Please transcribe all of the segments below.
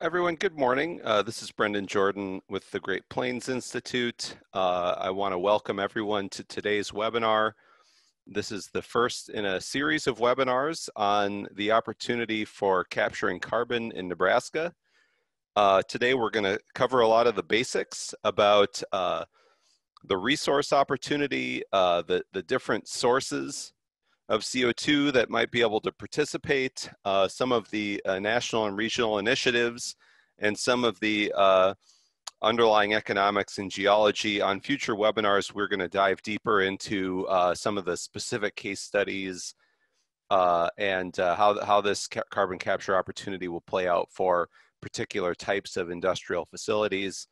Everyone, good morning. This is Brendan Jordan with the Great Plains Institute. I want to welcome everyone to today's webinar. This is the first in a series of webinars on the opportunity for capturing carbon in Nebraska. Today, we're going to cover a lot of the basics about the resource opportunity, the different sources of CO2 that might be able to participate, some of the national and regional initiatives, and some of the underlying economics and geology. On future webinars, we're going to dive deeper into some of the specific case studies and how this carbon capture opportunity will play out for particular types of industrial facilities.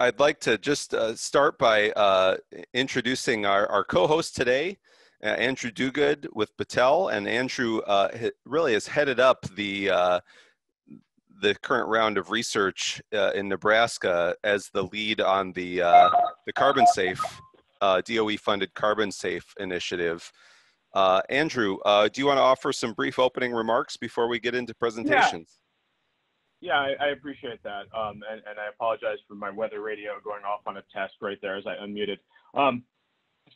I'd like to just start by introducing our co-host today, Andrew Duguid with Battelle. And Andrew really has headed up the current round of research in Nebraska as the lead on the Carbon Safe, DOE-funded Carbon Safe initiative. Andrew, do you want to offer some brief opening remarks before we get into presentations? Yeah. Yeah, I appreciate that, and I apologize for my weather radio going off on a test right there as I unmuted.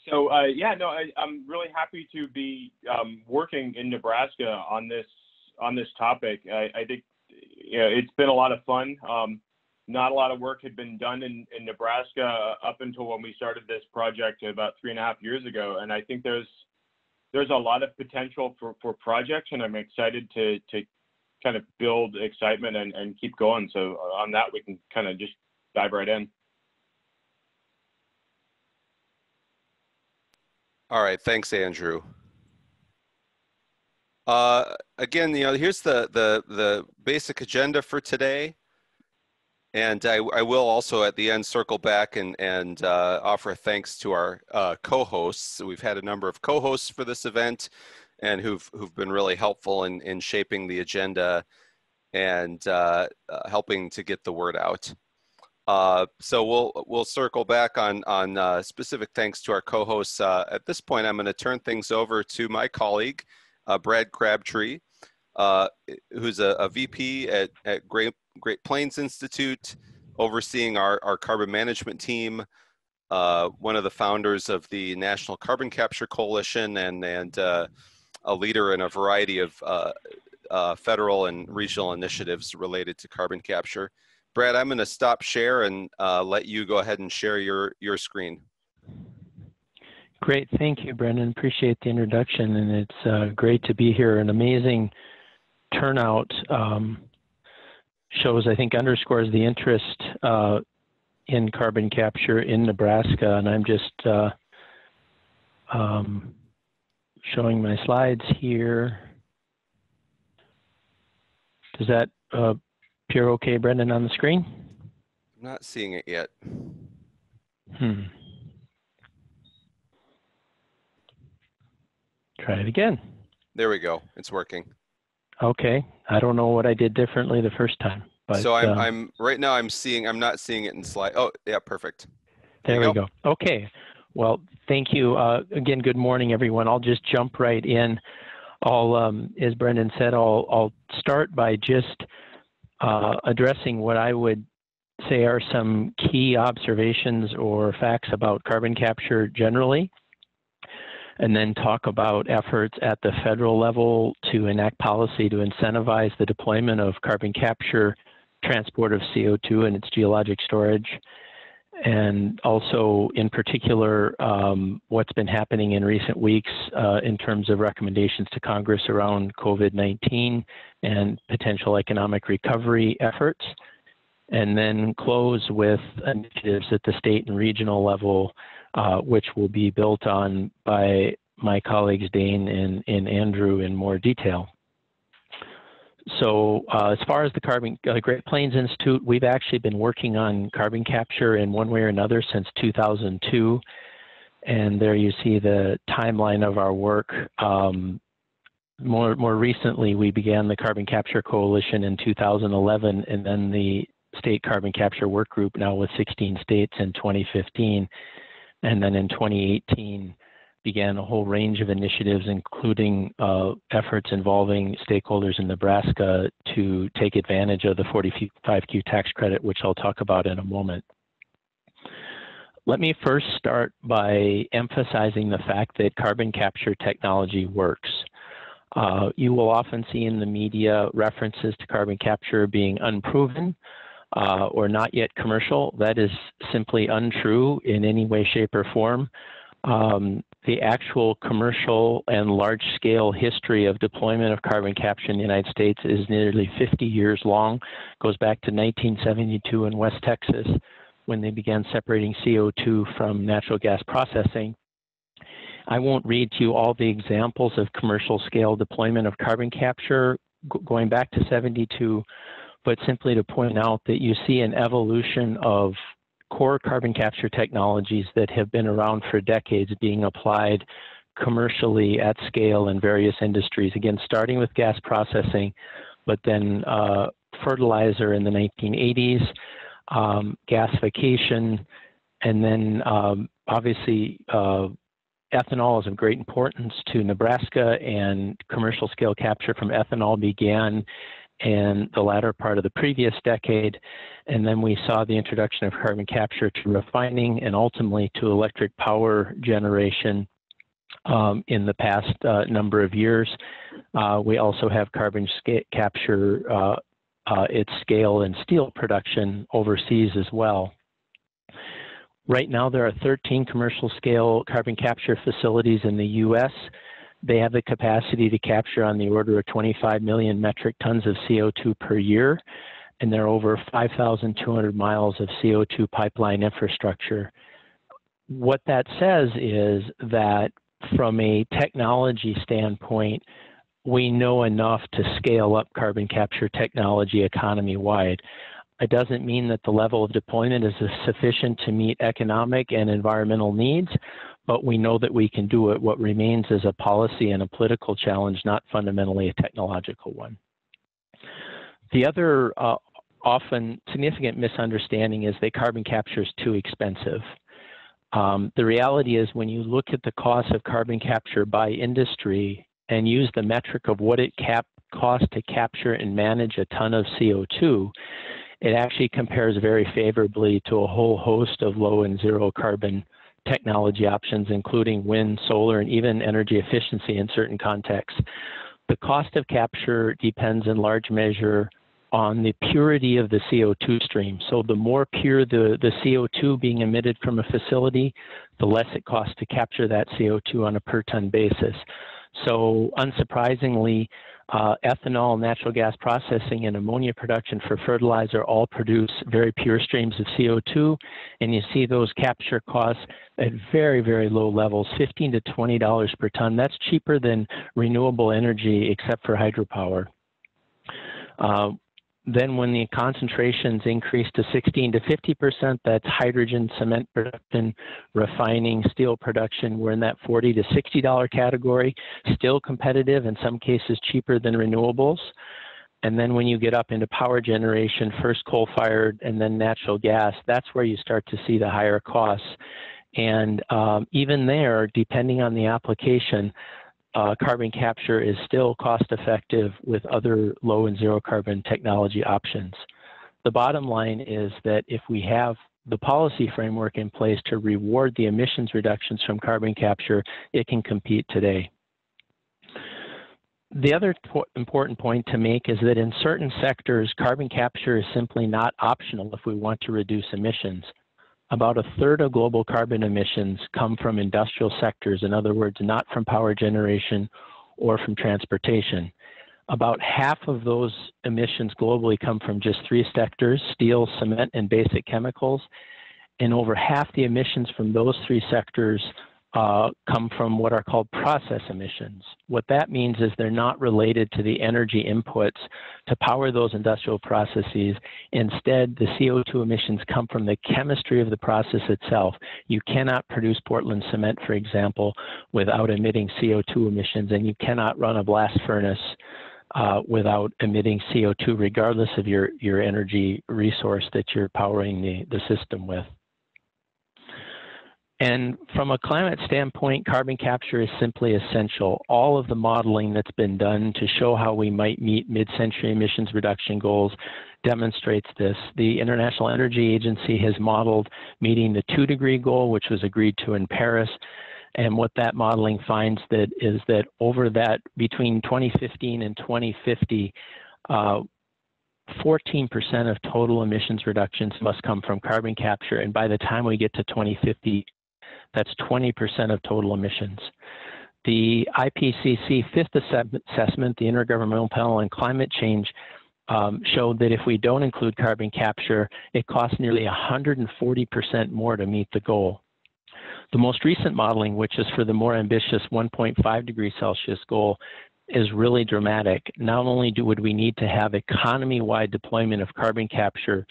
Yeah, no, I'm really happy to be working in Nebraska on this topic. I think, you know, it's been a lot of fun. Not a lot of work had been done in Nebraska up until when we started this project about 3.5 years ago, and I think there's a lot of potential for projects, and I'm excited to kind of build excitement and keep going. So on that, we can kind of just dive right in. All right, thanks, Andrew. Again, you know, here's the basic agenda for today. And I will also at the end circle back and offer thanks to our co-hosts. We've had a number of co-hosts for this event, and who've been really helpful in shaping the agenda and helping to get the word out. So we'll circle back on specific thanks to our co-hosts. At this point, I'm going to turn things over to my colleague, Brad Crabtree, who's a VP at Great Plains Institute, overseeing our carbon management team. One of the founders of the National Carbon Capture Coalition and a leader in a variety of federal and regional initiatives related to carbon capture. Brad, I'm going to stop share and let you go ahead and share your screen. Great. Thank you, Brendan. Appreciate the introduction. And it's great to be here. An amazing turnout shows, I think, underscores the interest in carbon capture in Nebraska. And I'm just showing my slides here. Does that appear okay, Brendan, on the screen? I'm not seeing it yet. Try it again. There we go. It's working. Okay. I don't know what I did differently the first time. But, so I'm right now. I'm not seeing it in slide. Oh, yeah, perfect. There we go. Okay. Well, thank you. Again, good morning, everyone. I'll just jump right in. As Brendan said, I'll start by just addressing what I would say are some key observations or facts about carbon capture generally, and then talk about efforts at the federal level to enact policy to incentivize the deployment of carbon capture, transport of CO2 and its geologic storage, and also, in particular, what's been happening in recent weeks in terms of recommendations to Congress around COVID-19 and potential economic recovery efforts, and then close with initiatives at the state and regional level, which will be built on by my colleagues Dane and Andrew in more detail. So as far as the Great Plains Institute, we've actually been working on carbon capture in one way or another since 2002. And there you see the timeline of our work. More recently, we began the Carbon Capture Coalition in 2011, and then the State Carbon Capture Work Group, now with 16 states, in 2015. And then in 2018, began a whole range of initiatives, including efforts involving stakeholders in Nebraska to take advantage of the 45Q tax credit, which I'll talk about in a moment. Let me first start by emphasizing the fact that carbon capture technology works. You will often see in the media references to carbon capture being unproven or not yet commercial. That is simply untrue in any way, shape, or form. The actual commercial and large-scale history of deployment of carbon capture in the United States is nearly 50 years long. Goes back to 1972 in West Texas, when they began separating CO2 from natural gas processing. I won't read to you all the examples of commercial scale deployment of carbon capture going back to 72, but simply to point out that you see an evolution of core carbon capture technologies that have been around for decades being applied commercially at scale in various industries. Again, starting with gas processing, but then fertilizer in the 1980s, gasification, and then obviously ethanol is of great importance to Nebraska, and commercial scale capture from ethanol began in the latter part of the previous decade. And then we saw the introduction of carbon capture to refining and ultimately to electric power generation in the past number of years. We also have carbon capture its scale in steel production overseas as well. Right now, there are 13 commercial scale carbon capture facilities in the US. They have the capacity to capture on the order of 25 million metric tons of CO2 per year, and there are over 5,200 miles of CO2 pipeline infrastructure. What that says is that from a technology standpoint, we know enough to scale up carbon capture technology economy-wide. It doesn't mean that the level of deployment is sufficient to meet economic and environmental needs, but we know that we can do it. What remains is a policy and a political challenge, not fundamentally a technological one. The other often significant misunderstanding is that carbon capture is too expensive. The reality is, when you look at the cost of carbon capture by industry, and use the metric of what it costs to capture and manage a ton of CO2, it actually compares very favorably to a whole host of low and zero carbon technology options, including wind, solar, and even energy efficiency in certain contexts. The cost of capture depends in large measure on the purity of the CO2 stream. So the more pure the CO2 being emitted from a facility, the less it costs to capture that CO2 on a per ton basis. So unsurprisingly, ethanol, natural gas processing, and ammonia production for fertilizer all produce very pure streams of CO2, and you see those capture costs at very, very low levels, $15 to $20 per ton. That's cheaper than renewable energy, except for hydropower. Then when the concentrations increase to 16 to 50%, that's hydrogen, cement production, refining, steel production. We're in that $40 to $60 category, still competitive, in some cases cheaper than renewables. And then when you get up into power generation, first coal-fired and then natural gas, that's where you start to see the higher costs. And even there, depending on the application, carbon capture is still cost-effective with other low and zero carbon technology options. The bottom line is that if we have the policy framework in place to reward the emissions reductions from carbon capture, it can compete today. The other important point to make is that in certain sectors, carbon capture is simply not optional if we want to reduce emissions. About a third of global carbon emissions come from industrial sectors, in other words, not from power generation or from transportation. About half of those emissions globally come from just three sectors: steel, cement, and basic chemicals. And over half the emissions from those three sectors come from what are called process emissions. What that means is they're not related to the energy inputs to power those industrial processes. Instead, the CO2 emissions come from the chemistry of the process itself. You cannot produce Portland cement, for example, without emitting CO2 emissions, and you cannot run a blast furnace without emitting CO2, regardless of your energy resource that you're powering the system with. And from a climate standpoint, carbon capture is simply essential. All of the modeling that's been done to show how we might meet mid-century emissions reduction goals demonstrates this. The International Energy Agency has modeled meeting the 2-degree goal, which was agreed to in Paris. And what that modeling finds that is that over that between 2015 and 2050, 14% of total emissions reductions must come from carbon capture. And by the time we get to 2050, that's 20% of total emissions. The IPCC fifth assessment, the Intergovernmental Panel on Climate Change, showed that if we don't include carbon capture, it costs nearly 140% more to meet the goal. The most recent modeling, which is for the more ambitious 1.5 degree Celsius goal, is really dramatic. Not only would we need to have economy-wide deployment of carbon capture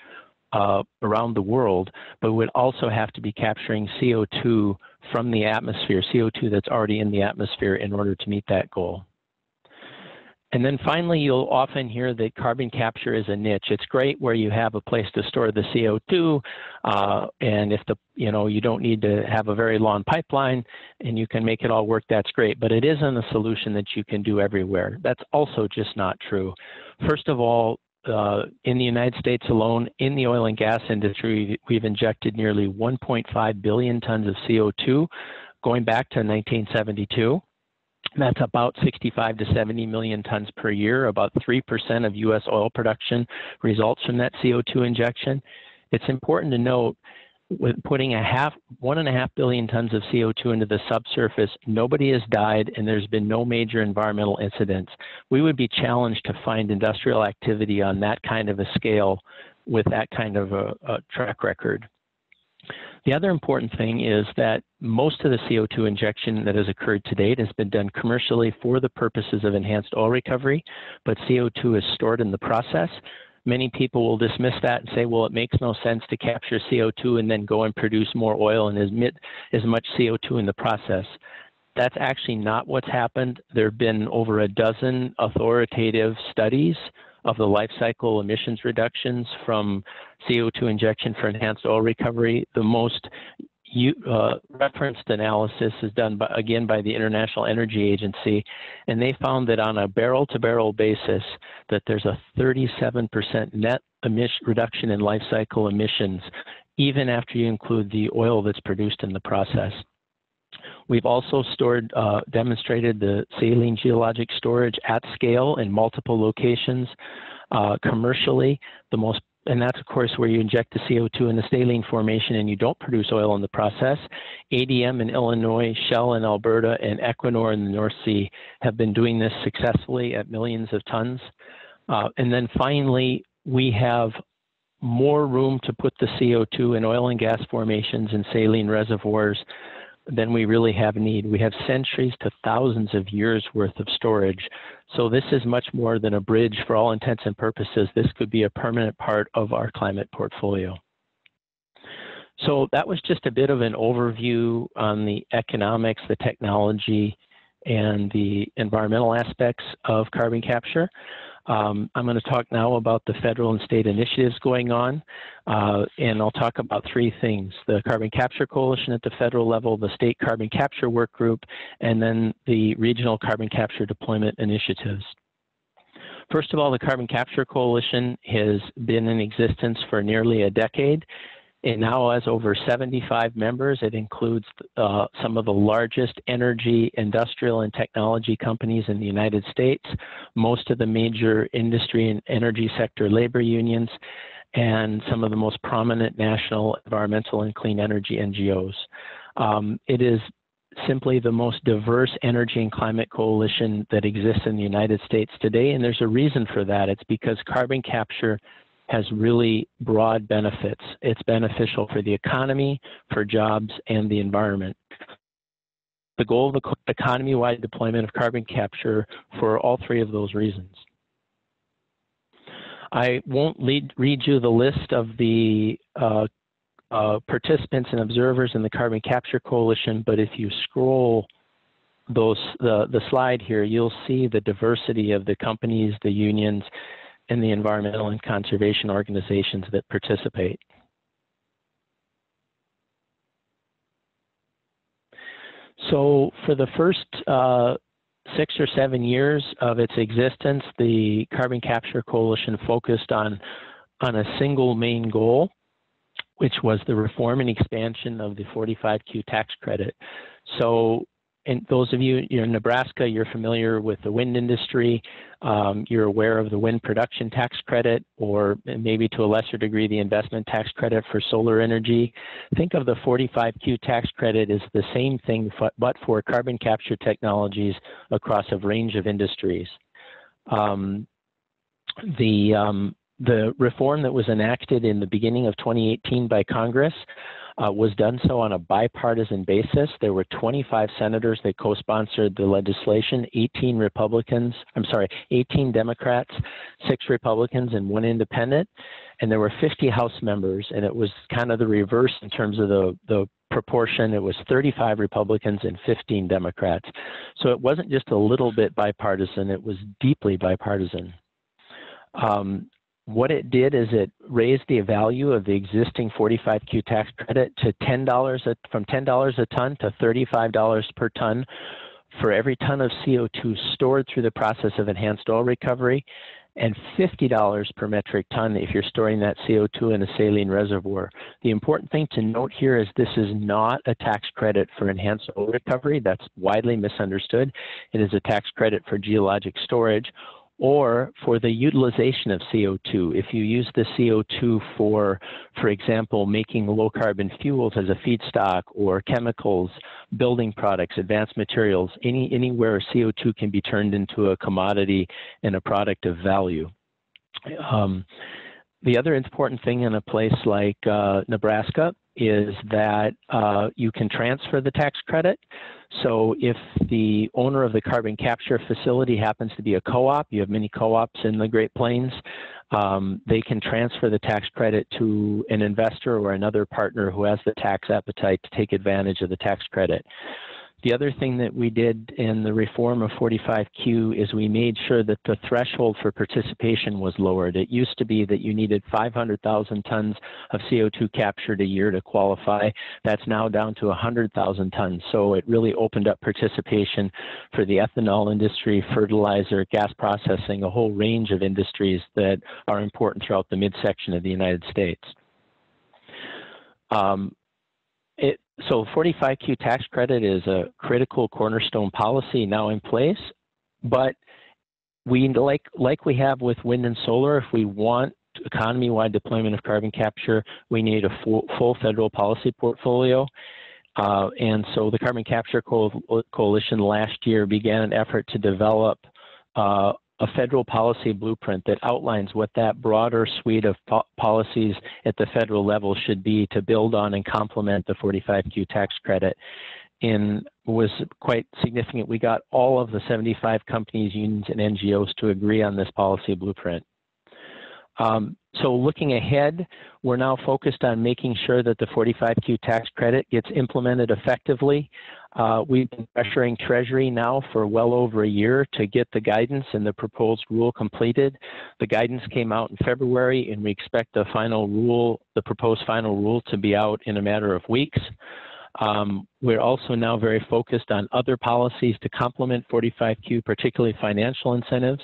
around the world, but we'd also have to be capturing CO2 from the atmosphere, CO2 that's already in the atmosphere, in order to meet that goal. And then finally, you'll often hear that carbon capture is a niche. It's great where you have a place to store the CO2, and if you don't need to have a very long pipeline and you can make it all work, that's great. But it isn't a solution that you can do everywhere. That's also just not true. First of all, in the United States alone, in the oil and gas industry, we've injected nearly 1.5 billion tons of CO2 going back to 1972. That's about 65 to 70 million tons per year. About 3% of U.S. oil production results from that CO2 injection. It's important to note, with putting 1.5 billion tons of CO2 into the subsurface, nobody has died and there's been no major environmental incidents. We would be challenged to find industrial activity on that kind of a scale with that kind of a track record. The other important thing is that most of the CO2 injection that has occurred to date has been done commercially for the purposes of enhanced oil recovery, but CO2 is stored in the process. Many people will dismiss that and say, well, it makes no sense to capture CO2 and then go and produce more oil and emit as much CO2 in the process. That's actually not what's happened. There have been over a dozen authoritative studies of the life cycle emissions reductions from CO2 injection for enhanced oil recovery. The most referenced analysis is done, by the International Energy Agency, and they found that on a barrel-to-barrel basis that there's a 37% net reduction in life cycle emissions, even after you include the oil that's produced in the process. We've also demonstrated the saline geologic storage at scale in multiple locations commercially. And that's, of course, where you inject the CO2 in the saline formation and you don't produce oil in the process. ADM in Illinois, Shell in Alberta, and Equinor in the North Sea have been doing this successfully at millions of tons. And then finally, we have more room to put the CO2 in oil and gas formations and saline reservoirs than we really have need. We have centuries to thousands of years worth of storage. So this is much more than a bridge. For all intents and purposes, this could be a permanent part of our climate portfolio. So that was just a bit of an overview on the economics, the technology, and the environmental aspects of carbon capture. I'm going to talk now about the federal and state initiatives going on, and I'll talk about three things: the Carbon Capture Coalition at the federal level, the state Carbon Capture Work Group, and then the regional Carbon Capture Deployment Initiatives. First of all, the Carbon Capture Coalition has been in existence for nearly a decade. It now has over 75 members. It includes some of the largest energy, industrial, and technology companies in the United States, most of the major industry and energy sector labor unions, and some of the most prominent national environmental and clean energy NGOs. It is simply the most diverse energy and climate coalition that exists in the United States today, and there's a reason for that. It's because carbon capture has really broad benefits. It's beneficial for the economy, for jobs, and the environment. The goal of the economy-wide deployment of carbon capture for all three of those reasons. I won't read you the list of the participants and observers in the Carbon Capture Coalition, but if you scroll the slide here, you'll see the diversity of the companies, the unions, and the environmental and conservation organizations that participate. So for the first 6 or 7 years of its existence, the Carbon Capture Coalition focused on a single main goal, which was the reform and expansion of the 45Q tax credit. So, and those of you, you're in Nebraska, you're familiar with the wind industry, you're aware of the wind production tax credit, or maybe to a lesser degree, the investment tax credit for solar energy. Think of the 45Q tax credit as the same thing, but for carbon capture technologies across a range of industries. The reform that was enacted in the beginning of 2018 by Congress was done so on a bipartisan basis. There were 25 senators that co-sponsored the legislation, 18 Democrats, 6 Republicans, and 1 independent. And there were 50 House members, and it was kind of the reverse in terms of the proportion. It was 35 Republicans and 15 Democrats. So it wasn't just a little bit bipartisan, it was deeply bipartisan. What it did is it raised the value of the existing 45Q tax credit to from $10 a ton to $35 per ton for every ton of CO2 stored through the process of enhanced oil recovery, and $50 per metric ton if you're storing that CO2 in a saline reservoir. The important thing to note here is this is not a tax credit for enhanced oil recovery. That's widely misunderstood. It is a tax credit for geologic storage, or for the utilization of CO2. If you use the CO2 for example, making low carbon fuels as a feedstock, or chemicals, building products, advanced materials, anywhere CO2 can be turned into a commodity and a product of value. The other important thing in a place like Nebraska is that you can transfer the tax credit. So if the owner of the carbon capture facility happens to be a co-op, you have many co-ops in the Great Plains, they can transfer the tax credit to an investor or another partner who has the tax appetite to take advantage of the tax credit. The other thing that we did in the reform of 45Q is we made sure that the threshold for participation was lowered. It used to be that you needed 500,000 tons of CO2 captured a year to qualify. That's now down to 100,000 tons. So it really opened up participation for the ethanol industry, fertilizer, gas processing, a whole range of industries that are important throughout the midsection of the United States. So 45Q tax credit is a critical cornerstone policy now in place, but we, like we have with wind and solar, if we want economy-wide deployment of carbon capture, we need a full federal policy portfolio. And so the Carbon Capture Coalition last year began an effort to develop a federal policy blueprint that outlines what that broader suite of policies at the federal level should be to build on and complement the 45Q tax credit. And was quite significant. We got all of the 75 companies, unions, and NGOs to agree on this policy blueprint. So looking ahead, we're now focused on making sure that the 45Q tax credit gets implemented effectively. We've been pressuring Treasury now for well over a year to get the guidance and the proposed rule completed. The guidance came out in February, and we expect the final rule, the proposed final rule, to be out in a matter of weeks. We're also now very focused on other policies to complement 45Q, particularly financial incentives.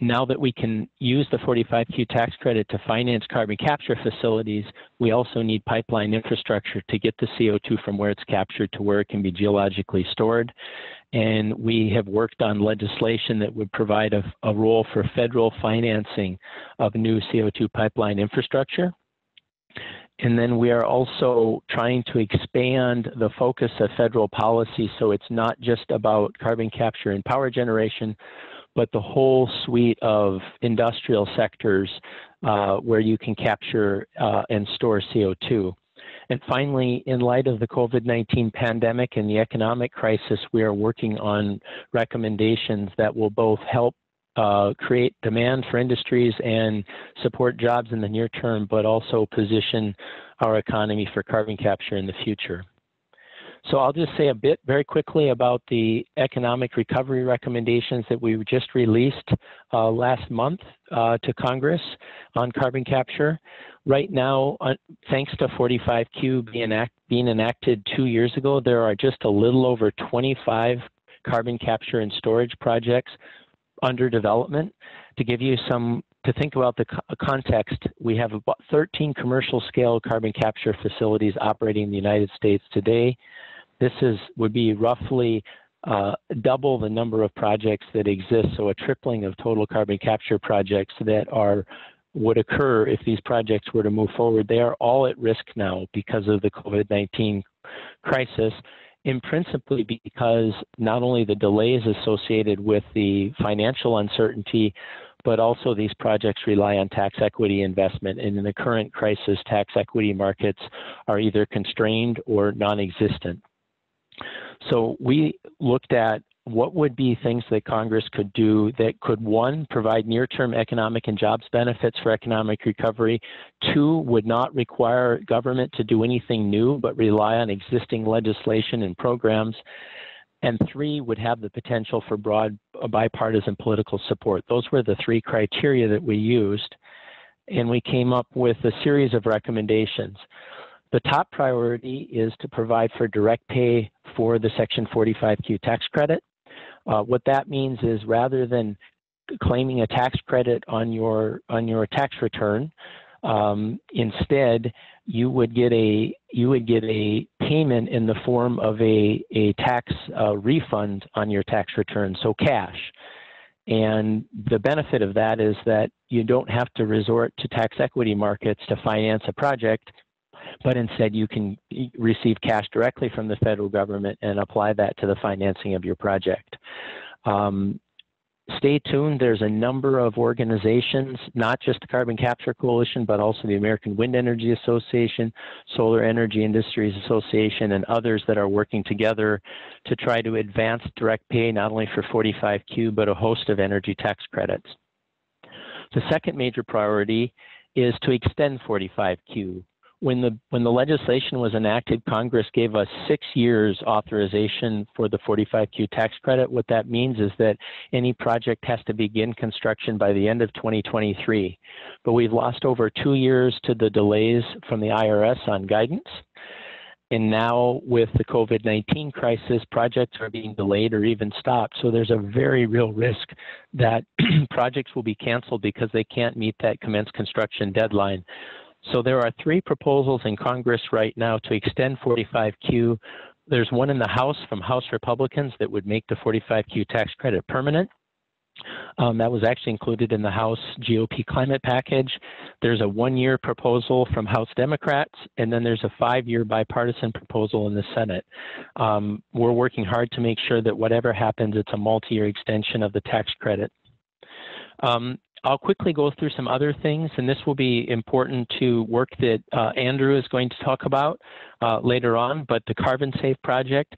Now that we can use the 45Q tax credit to finance carbon capture facilities, we also need pipeline infrastructure to get the CO2 from where it's captured to where it can be geologically stored. And we have worked on legislation that would provide a role for federal financing of new CO2 pipeline infrastructure. And then we are also trying to expand the focus of federal policy so it's not just about carbon capture and power generation, but the whole suite of industrial sectors where you can capture and store CO2. And finally, in light of the COVID-19 pandemic and the economic crisis, we are working on recommendations that will both help create demand for industries and support jobs in the near term, but also position our economy for carbon capture in the future. So I'll just say a bit very quickly about the economic recovery recommendations that we just released last month to Congress on carbon capture. Right now, thanks to 45Q being enacted 2 years ago, there are just a little over 25 carbon capture and storage projects under development. To give you some, to think about the context, we have about 13 commercial scale carbon capture facilities operating in the United States today. This would be roughly double the number of projects that exist, so a tripling of total carbon capture projects that would occur if these projects were to move forward. They are all at risk now because of the COVID-19 crisis, and principally because not only the delays associated with the financial uncertainty, but also these projects rely on tax equity investment. And in the current crisis, tax equity markets are either constrained or non-existent. So we looked at what would be things that Congress could do that could, one, provide near-term economic and jobs benefits for economic recovery, two, would not require government to do anything new but rely on existing legislation and programs, and three, would have the potential for broad bipartisan political support. Those were the three criteria that we used, and we came up with a series of recommendations. The top priority is to provide for direct pay for the Section 45Q tax credit. What that means is, rather than claiming a tax credit on your tax return, instead you would get a payment in the form of a tax refund on your tax return, so cash. And the benefit of that is that you don't have to resort to tax equity markets to finance a project, but instead you can receive cash directly from the federal government and apply that to the financing of your project. Stay tuned. There's a number of organizations, not just the Carbon Capture Coalition, but also the American Wind Energy Association, Solar Energy Industries Association, and others that are working together to try to advance direct pay, not only for 45Q, but a host of energy tax credits. The second major priority is to extend 45Q. When the legislation was enacted, Congress gave us 6 years authorization for the 45Q tax credit. What that means is that any project has to begin construction by the end of 2023. But we've lost over 2 years to the delays from the IRS on guidance. And now with the COVID-19 crisis, projects are being delayed or even stopped. So there's a very real risk that projects will be canceled because they can't meet that commence construction deadline. So there are three proposals in Congress right now to extend 45Q. There's one in the House from House Republicans that would make the 45Q tax credit permanent. That was actually included in the House GOP climate package. There's a one-year proposal from House Democrats, and then there's a five-year bipartisan proposal in the Senate. We're working hard to make sure that whatever happens, it's a multi-year extension of the tax credit. I'll quickly go through some other things, and this will be important to work that Andrew is going to talk about later on, but the Carbon Safe project.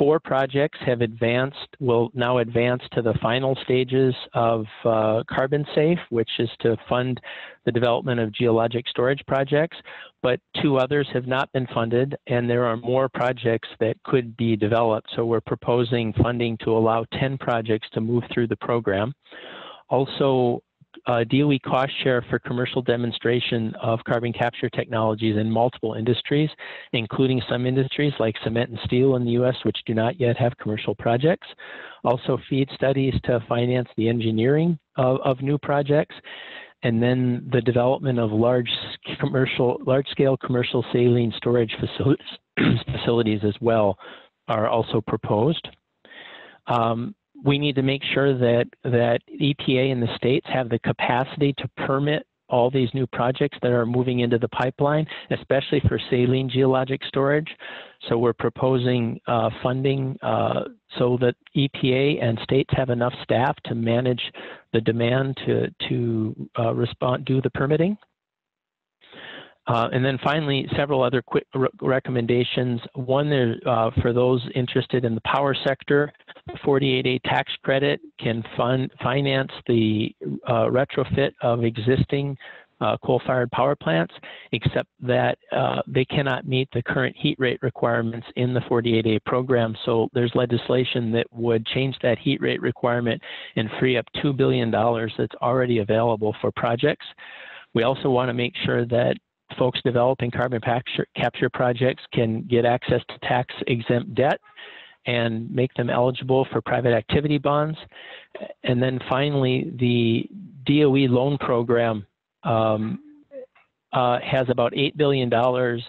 Four projects have advanced, will now advance to the final stages of Carbon Safe, which is to fund the development of geologic storage projects, but two others have not been funded, and there are more projects that could be developed. So we're proposing funding to allow 10 projects to move through the program. Also, DOE cost share for commercial demonstration of carbon capture technologies in multiple industries, including some industries like cement and steel in the U.S., which do not yet have commercial projects. Also, FEED studies to finance the engineering of new projects, and then the development of large-scale commercial saline storage facilities as well are also proposed. We need to make sure that EPA and the states have the capacity to permit all these new projects that are moving into the pipeline, especially for saline geologic storage. So we're proposing funding so that EPA and states have enough staff to manage the demand to respond, do the permitting. And then finally, several other quick recommendations. One, for those interested in the power sector, the 48A tax credit can finance the retrofit of existing coal-fired power plants, except that they cannot meet the current heat rate requirements in the 48A program. So there's legislation that would change that heat rate requirement and free up $2 billion that's already available for projects. We also want to make sure that folks developing carbon capture projects can get access to tax-exempt debt and make them eligible for private activity bonds. And then finally, the DOE loan program has about $8 billion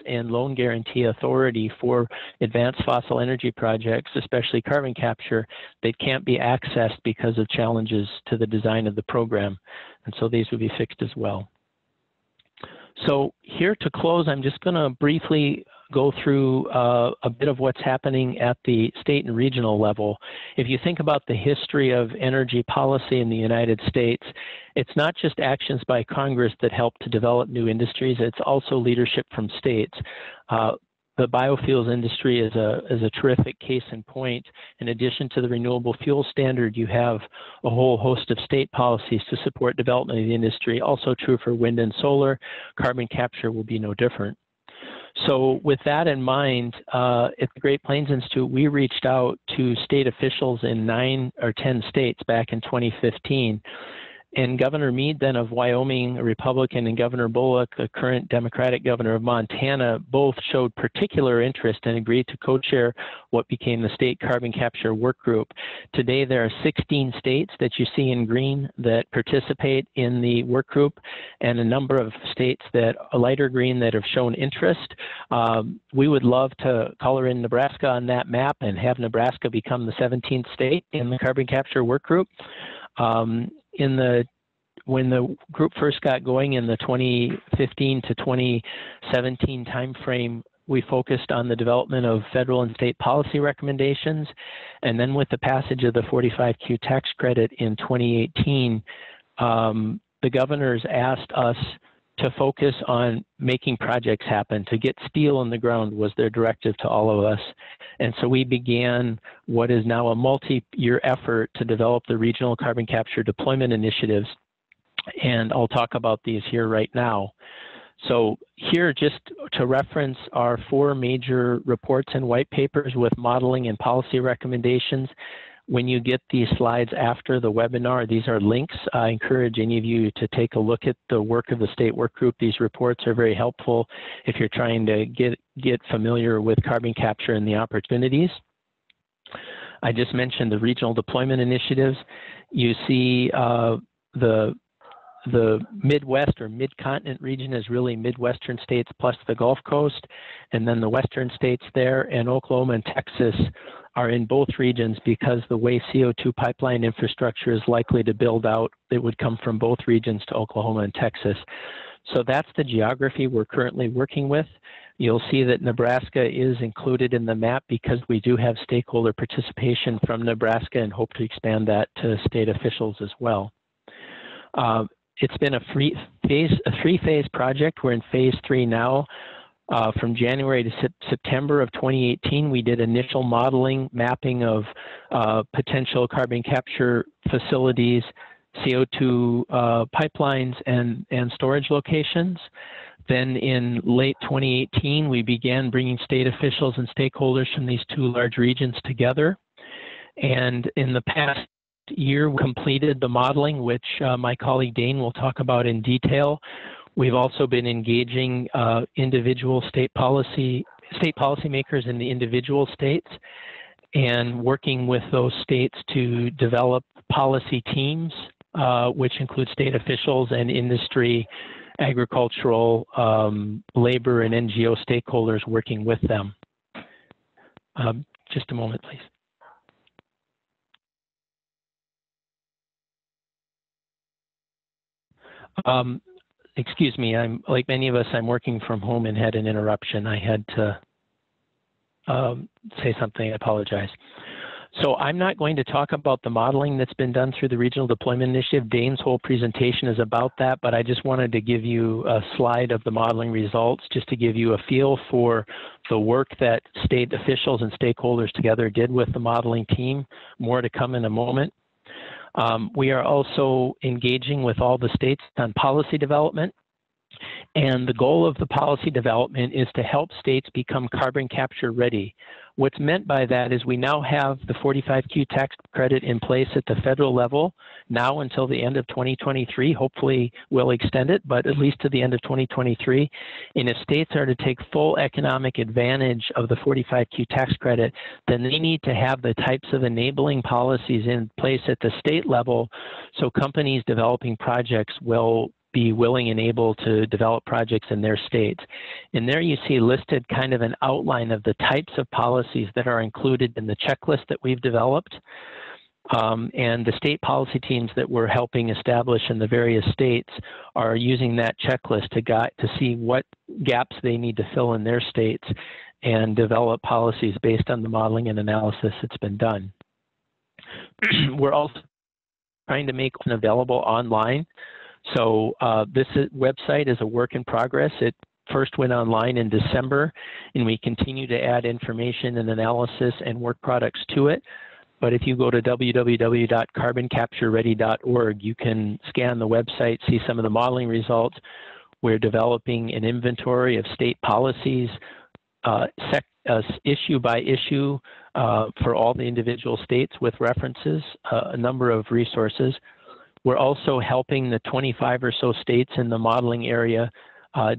in loan guarantee authority for advanced fossil energy projects, especially carbon capture, that can't be accessed because of challenges to the design of the program. And so these would be fixed as well. So here to close, I'm just going to briefly go through a bit of what's happening at the state and regional level. If you think about the history of energy policy in the United States, it's not just actions by Congress that help to develop new industries, it's also leadership from states. The biofuels industry is a terrific case in point. In addition to the renewable fuel standard, you have a whole host of state policies to support development of the industry. Also true for wind and solar. Carbon capture will be no different. So with that in mind, at the Great Plains Institute, we reached out to state officials in 9 or 10 states back in 2015. And Governor Mead then of Wyoming, a Republican, and Governor Bullock, the current Democratic governor of Montana, both showed particular interest and agreed to co-chair what became the State Carbon Capture Work Group. Today, there are 16 states that you see in green that participate in the work group, and a number of states that are lighter green that have shown interest. We would love to color in Nebraska on that map and have Nebraska become the 17th state in the Carbon Capture Work Group. When the group first got going in the 2015 to 2017 timeframe, we focused on the development of federal and state policy recommendations. And then with the passage of the 45Q tax credit in 2018, the governors asked us to focus on making projects happen. To get steel in the ground was their directive to all of us. And so we began what is now a multi-year effort to develop the regional carbon capture deployment initiatives. And I'll talk about these here right now. So here, just to reference our 4 major reports and white papers with modeling and policy recommendations. When you get these slides after the webinar, these are links. I encourage any of you to take a look at the work of the state work group. These reports are very helpful if you're trying to get familiar with carbon capture and the opportunities. I just mentioned the regional deployment initiatives. You see the Midwest or Mid-Continent region is really Midwestern states plus the Gulf Coast, and then the Western states there, and Oklahoma and Texas are in both regions because the way CO2 pipeline infrastructure is likely to build out, it would come from both regions to Oklahoma and Texas. So that's the geography we're currently working with. You'll see that Nebraska is included in the map because we do have stakeholder participation from Nebraska and hope to expand that to state officials as well. It's been a three-phase project. We're in phase 3 now. From January to September of 2018, we did initial modeling, mapping of potential carbon capture facilities, CO2 pipelines, and storage locations. Then in late 2018, we began bringing state officials and stakeholders from these 2 large regions together. And in the past year, we completed the modeling, which my colleague Dane will talk about in detail. We've also been engaging individual state policymakers in the individual states and working with those states to develop policy teams, which include state officials and industry, agricultural, labor, and NGO stakeholders working with them. Just a moment, please. Excuse me, I'm like many of us, I'm working from home and had an interruption. I had to say something, I apologize. So I'm not going to talk about the modeling that's been done through the Regional Deployment Initiative. Dane's whole presentation is about that, but I just wanted to give you a slide of the modeling results just to give you a feel for the work that state officials and stakeholders together did with the modeling team. More to come in a moment. We are also engaging with all the states on policy development. And the goal of the policy development is to help states become carbon capture ready. What's meant by that is we now have the 45Q tax credit in place at the federal level now until the end of 2023. Hopefully we'll extend it, but at least to the end of 2023. And if states are to take full economic advantage of the 45Q tax credit, then they need to have the types of enabling policies in place at the state level so companies developing projects will be willing and able to develop projects in their states. And there you see listed kind of an outline of the types of policies that are included in the checklist that we've developed, and the state policy teams that we're helping establish in the various states are using that checklist to see what gaps they need to fill in their states and develop policies based on the modeling and analysis that's been done. We're also trying to make one available online. So this website is a work in progress. It first went online in December, and we continue to add information and analysis and work products to it. But if you go to www.carboncaptureready.org, you can scan the website, see some of the modeling results. We're developing an inventory of state policies, issue by issue, for all the individual states with references, a number of resources. We're also helping the 25 or so states in the modeling area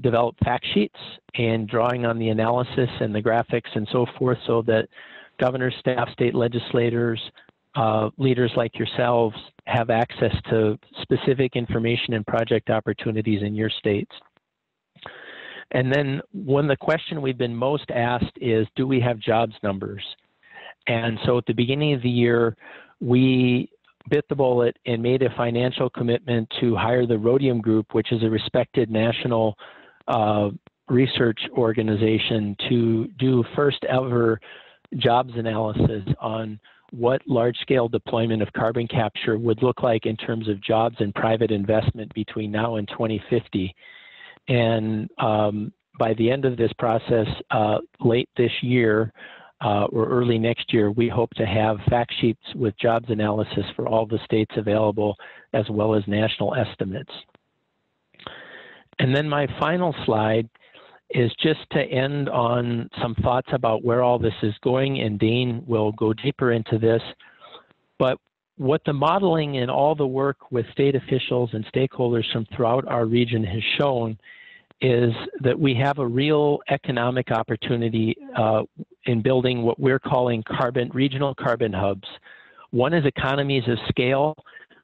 develop fact sheets and drawing on the analysis and the graphics and so forth, so that governors, staff, state legislators, leaders like yourselves have access to specific information and project opportunities in your states. And then the question we've been most asked is, do we have jobs numbers? And so at the beginning of the year, we bit the bullet and made a financial commitment to hire the Rhodium Group, which is a respected national research organization, to do first ever jobs analysis on what large-scale deployment of carbon capture would look like in terms of jobs and private investment between now and 2050. And by the end of this process, late this year, or early next year, we hope to have fact sheets with jobs analysis for all the states available, as well as national estimates. And then my final slide is just to end on some thoughts about where all this is going, and Dane will go deeper into this. But what the modeling and all the work with state officials and stakeholders from throughout our region has shown is that we have a real economic opportunity in building what we're calling regional carbon hubs. One is economies of scale.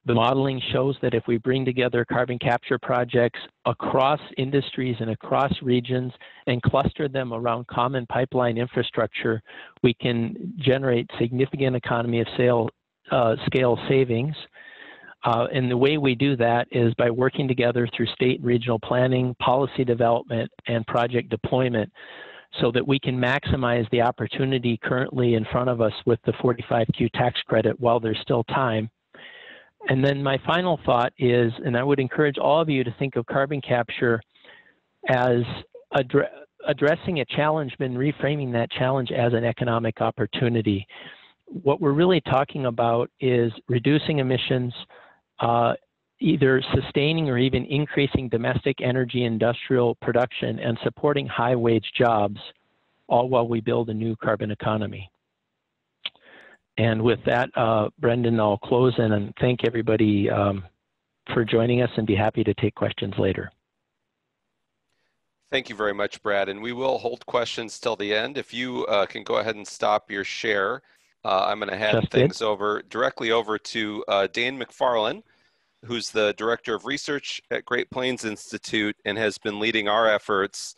The modeling shows that if we bring together carbon capture projects across industries and across regions and cluster them around common pipeline infrastructure, we can generate significant economy of scale savings. And the way we do that is by working together through state and regional planning, policy development, and project deployment, so that we can maximize the opportunity currently in front of us with the 45Q tax credit while there's still time. And then my final thought is, and I would encourage all of you to think of carbon capture as addressing a challenge, and reframing that challenge as an economic opportunity. What we're really talking about is reducing emissions, either sustaining or even increasing domestic energy industrial production, and supporting high-wage jobs, all while we build a new carbon economy. And with that, Brendan, I'll close and thank everybody for joining us, and be happy to take questions later. Thank you very much, Brad. And we will hold questions till the end. If you can go ahead and stop your share, I'm going to hand things over directly to Dane McFarlane, who's the Director of Research at Great Plains Institute and has been leading our efforts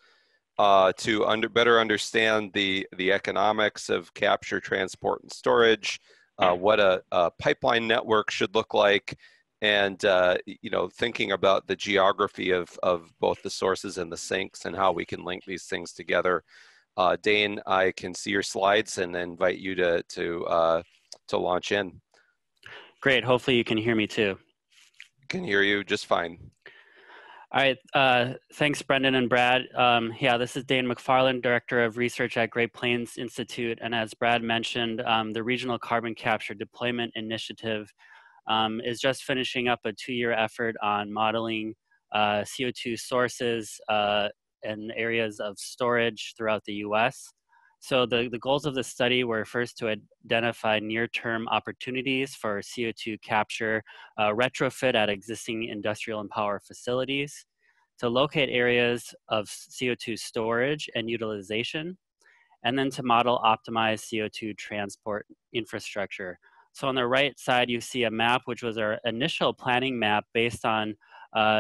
to better understand the economics of capture, transport, and storage, what a pipeline network should look like, and you know, thinking about the geography of both the sources and the sinks and how we can link these things together. Dane, I can see your slides and invite you to launch in. Great. Hopefully you can hear me too. Can hear you just fine. All right. Thanks, Brendan and Brad. Yeah, this is Dane McFarlane, Director of Research at Great Plains Institute. And as Brad mentioned, the Regional Carbon Capture Deployment Initiative is just finishing up a 2-year effort on modeling CO2 sources and areas of storage throughout the US. So the goals of the study were first to identify near-term opportunities for CO2 capture, retrofit at existing industrial and power facilities, to locate areas of CO2 storage and utilization, and then to model optimized CO2 transport infrastructure. So on the right side, you see a map, which was our initial planning map based on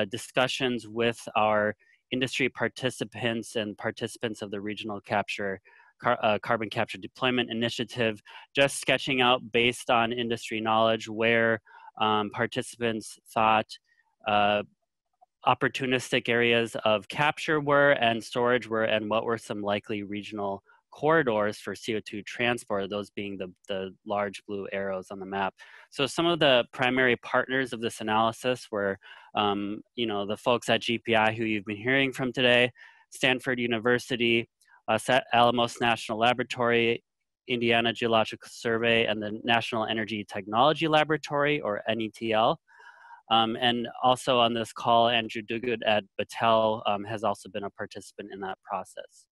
discussions with our industry participants and participants of the regional capture, carbon capture deployment initiative, just sketching out based on industry knowledge where participants thought opportunistic areas of capture were and storage were, and what were some likely regional corridors for CO2 transport, those being the large blue arrows on the map. So some of the primary partners of this analysis were, you know, the folks at GPI who you've been hearing from today, Stanford University, Los Alamos National Laboratory, Indiana Geological Survey, and the National Energy Technology Laboratory, or NETL. And also on this call, Andrew Duguid at Battelle has also been a participant in that process.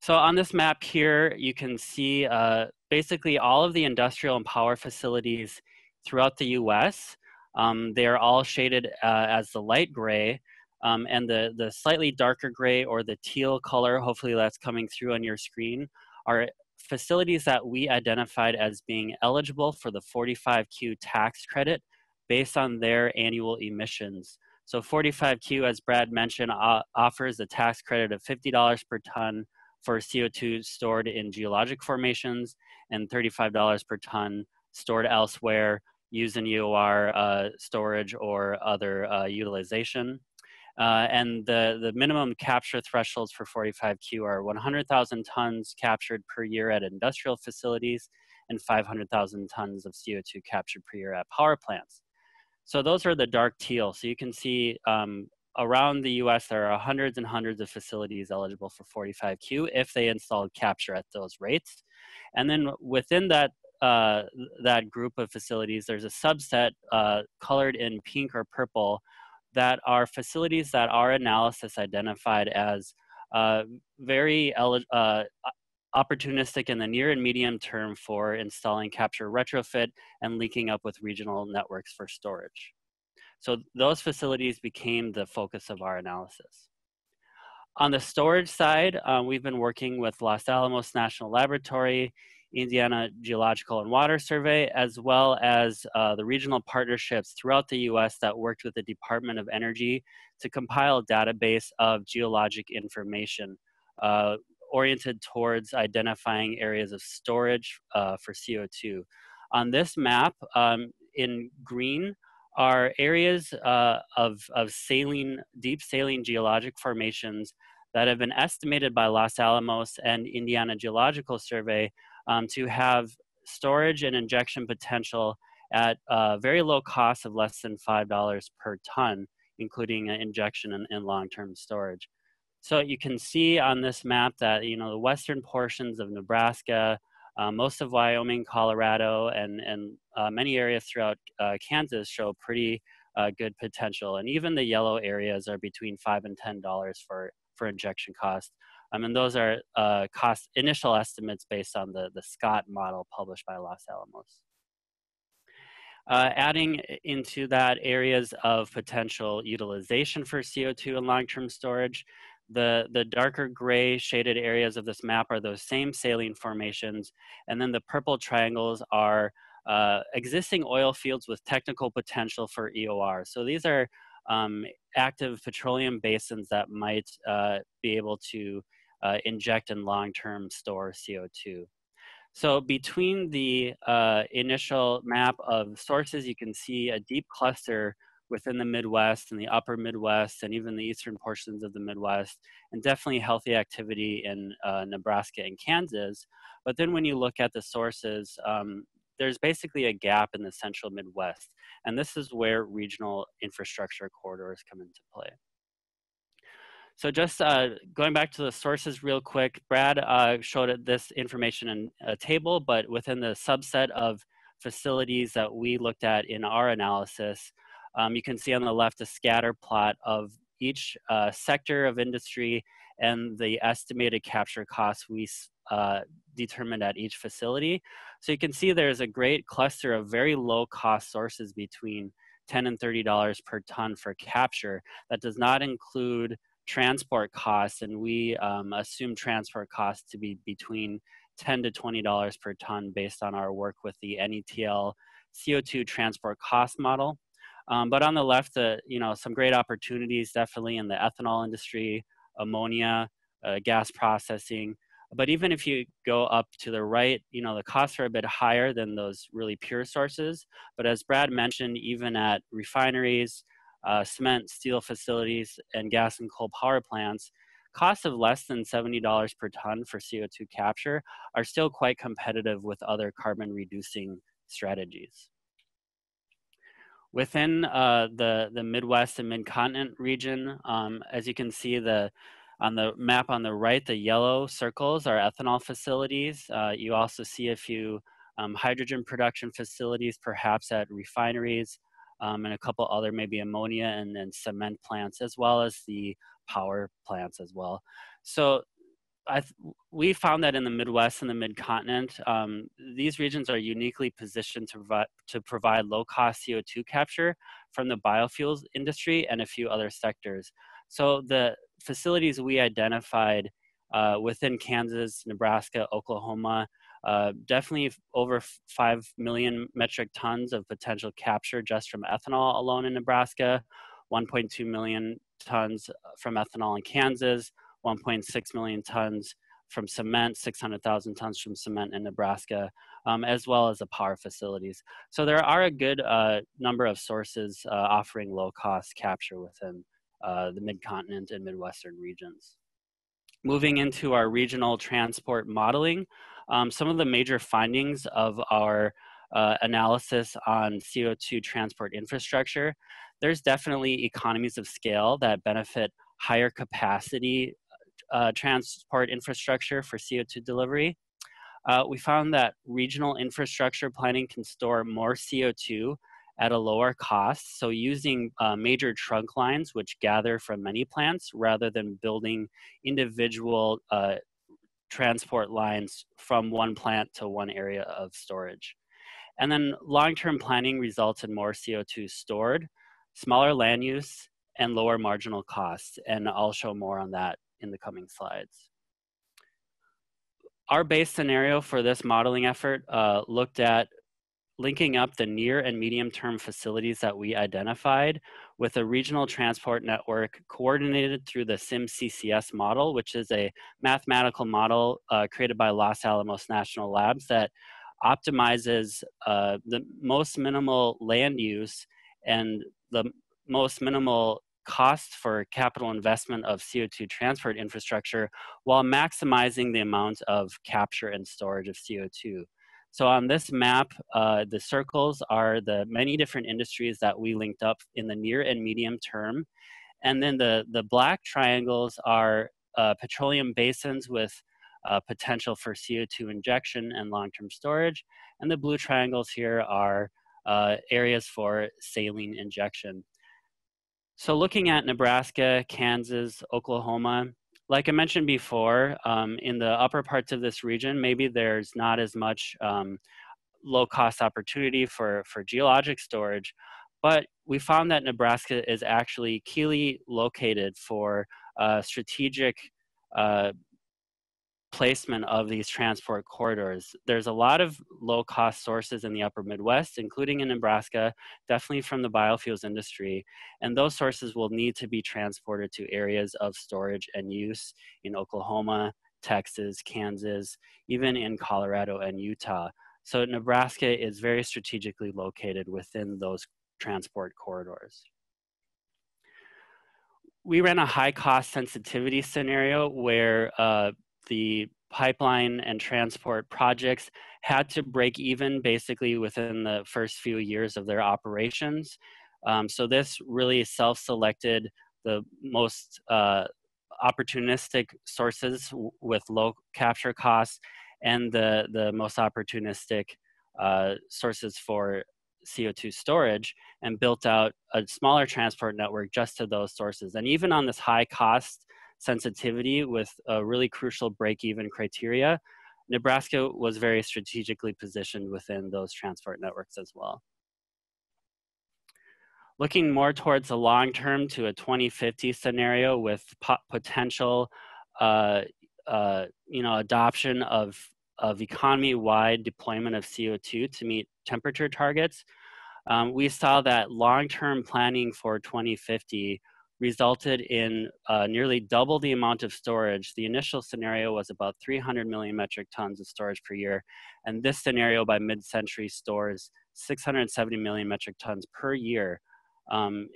So on this map here, you can see basically all of the industrial and power facilities throughout the US. They are all shaded as the light gray, and the slightly darker gray or the teal color, hopefully that's coming through on your screen, are facilities that we identified as being eligible for the 45Q tax credit based on their annual emissions. So 45Q, as Brad mentioned, offers a tax credit of $50 per ton for CO2 stored in geologic formations and $35 per ton stored elsewhere using EOR storage or other utilization. And the minimum capture thresholds for 45Q are 100,000 tons captured per year at industrial facilities and 500,000 tons of CO2 captured per year at power plants. So those are the dark teal. So you can see around the US, there are hundreds and hundreds of facilities eligible for 45Q if they installed capture at those rates. And then within that, that group of facilities, there's a subset colored in pink or purple that are facilities that our analysis identified as very opportunistic in the near and medium term for installing capture retrofit and linking up with regional networks for storage. So those facilities became the focus of our analysis. On the storage side, we've been working with Los Alamos National Laboratory, Indiana Geological and Water Survey, as well as the regional partnerships throughout the US that worked with the Department of Energy to compile a database of geologic information oriented towards identifying areas of storage for CO2. On this map, in green, are areas of saline, deep saline geologic formations that have been estimated by Los Alamos and Indiana Geological Survey to have storage and injection potential at very low cost of less than $5 per ton, including injection and long-term storage. So you can see on this map that, you know, the western portions of Nebraska, most of Wyoming, Colorado, and many areas throughout Kansas show pretty good potential. And even the yellow areas are between $5 and $10 for injection cost. And those are cost initial estimates based on the Scott model published by Los Alamos. Adding into that areas of potential utilization for CO2 and long-term storage, the darker gray shaded areas of this map are those same saline formations, and then the purple triangles are existing oil fields with technical potential for EOR. So these are active petroleum basins that might be able to inject and long-term store CO2. So between the initial map of sources, you can see a deep cluster within the Midwest and the upper Midwest and even the eastern portions of the Midwest, and definitely healthy activity in Nebraska and Kansas. But then when you look at the sources, there's basically a gap in the central Midwest. And this is where regional infrastructure corridors come into play. So just going back to the sources real quick, Brad showed this information in a table, but within the subset of facilities that we looked at in our analysis, You can see on the left a scatter plot of each sector of industry and the estimated capture costs we determined at each facility. So you can see there's a great cluster of very low cost sources between $10 and $30 per ton for capture. That does not include transport costs, and we assume transport costs to be between $10 to $20 per ton based on our work with the NETL CO2 transport cost model. But on the left, you know, some great opportunities definitely in the ethanol industry, ammonia, gas processing. But even if you go up to the right, you know, the costs are a bit higher than those really pure sources. But as Brad mentioned, even at refineries, cement, steel facilities, and gas and coal power plants, costs of less than $70 per ton for CO2 capture are still quite competitive with other carbon reducing strategies. Within the Midwest and Mid-Continent region, as you can see, on the map on the right, the yellow circles are ethanol facilities. You also see a few hydrogen production facilities, perhaps at refineries, and a couple other maybe ammonia and cement plants, as well as the power plants as well. So we found that in the Midwest and the Mid-Continent, these regions are uniquely positioned to provide low-cost CO2 capture from the biofuels industry and a few other sectors. So the facilities we identified within Kansas, Nebraska, Oklahoma, definitely over 5 million metric tons of potential capture just from ethanol alone in Nebraska, 1.2 million tons from ethanol in Kansas, 1.6 million tons from cement, 600,000 tons from cement in Nebraska, as well as the power facilities. So there are a good number of sources offering low-cost capture within the Mid-Continent and Midwestern regions. Moving into our regional transport modeling, some of the major findings of our analysis on CO2 transport infrastructure, there's definitely economies of scale that benefit higher capacity transport infrastructure for CO2 delivery. We found that regional infrastructure planning can store more CO2 at a lower cost. So using major trunk lines, which gather from many plants, rather than building individual transport lines from one plant to one area of storage. And then long-term planning results in more CO2 stored, smaller land use, and lower marginal costs. And I'll show more on that in the coming slides. Our base scenario for this modeling effort looked at linking up the near and medium term facilities that we identified with a regional transport network coordinated through the SimCCS model, which is a mathematical model created by Los Alamos National Labs that optimizes the most minimal land use and the most minimal cost for capital investment of CO2 transport infrastructure while maximizing the amount of capture and storage of CO2. So on this map, the circles are the many different industries that we linked up in the near and medium term. And then the black triangles are petroleum basins with potential for CO2 injection and long-term storage. And the blue triangles here are areas for saline injection. So looking at Nebraska, Kansas, Oklahoma, like I mentioned before, in the upper parts of this region, maybe there's not as much low-cost opportunity for geologic storage, but we found that Nebraska is actually keenly located for strategic placement of these transport corridors. There's a lot of low-cost sources in the upper Midwest, including in Nebraska, definitely from the biofuels industry, and those sources will need to be transported to areas of storage and use in Oklahoma, Texas, Kansas, even in Colorado and Utah. So Nebraska is very strategically located within those transport corridors. We ran a high-cost sensitivity scenario where the pipeline and transport projects had to break even basically within the first few years of their operations. So this really self-selected the most opportunistic sources with low capture costs and the most opportunistic sources for CO2 storage and built out a smaller transport network just to those sources. And even on this high cost sensitivity with a really crucial break-even criteria, Nebraska was very strategically positioned within those transport networks as well. Looking more towards the long term to a 2050 scenario with potential adoption of economy-wide deployment of CO2 to meet temperature targets, we saw that long-term planning for 2050 resulted in nearly double the amount of storage. The initial scenario was about 300 million metric tons of storage per year, and this scenario by mid-century stores 670 million metric tons per year.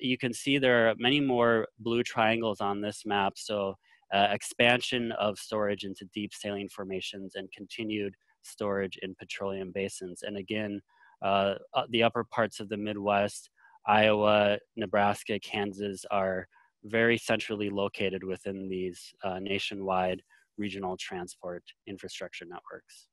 You can see there are many more blue triangles on this map, so expansion of storage into deep saline formations and continued storage in petroleum basins. And again, the upper parts of the Midwest, Iowa, Nebraska, Kansas are very centrally located within these nationwide regional transport infrastructure networks.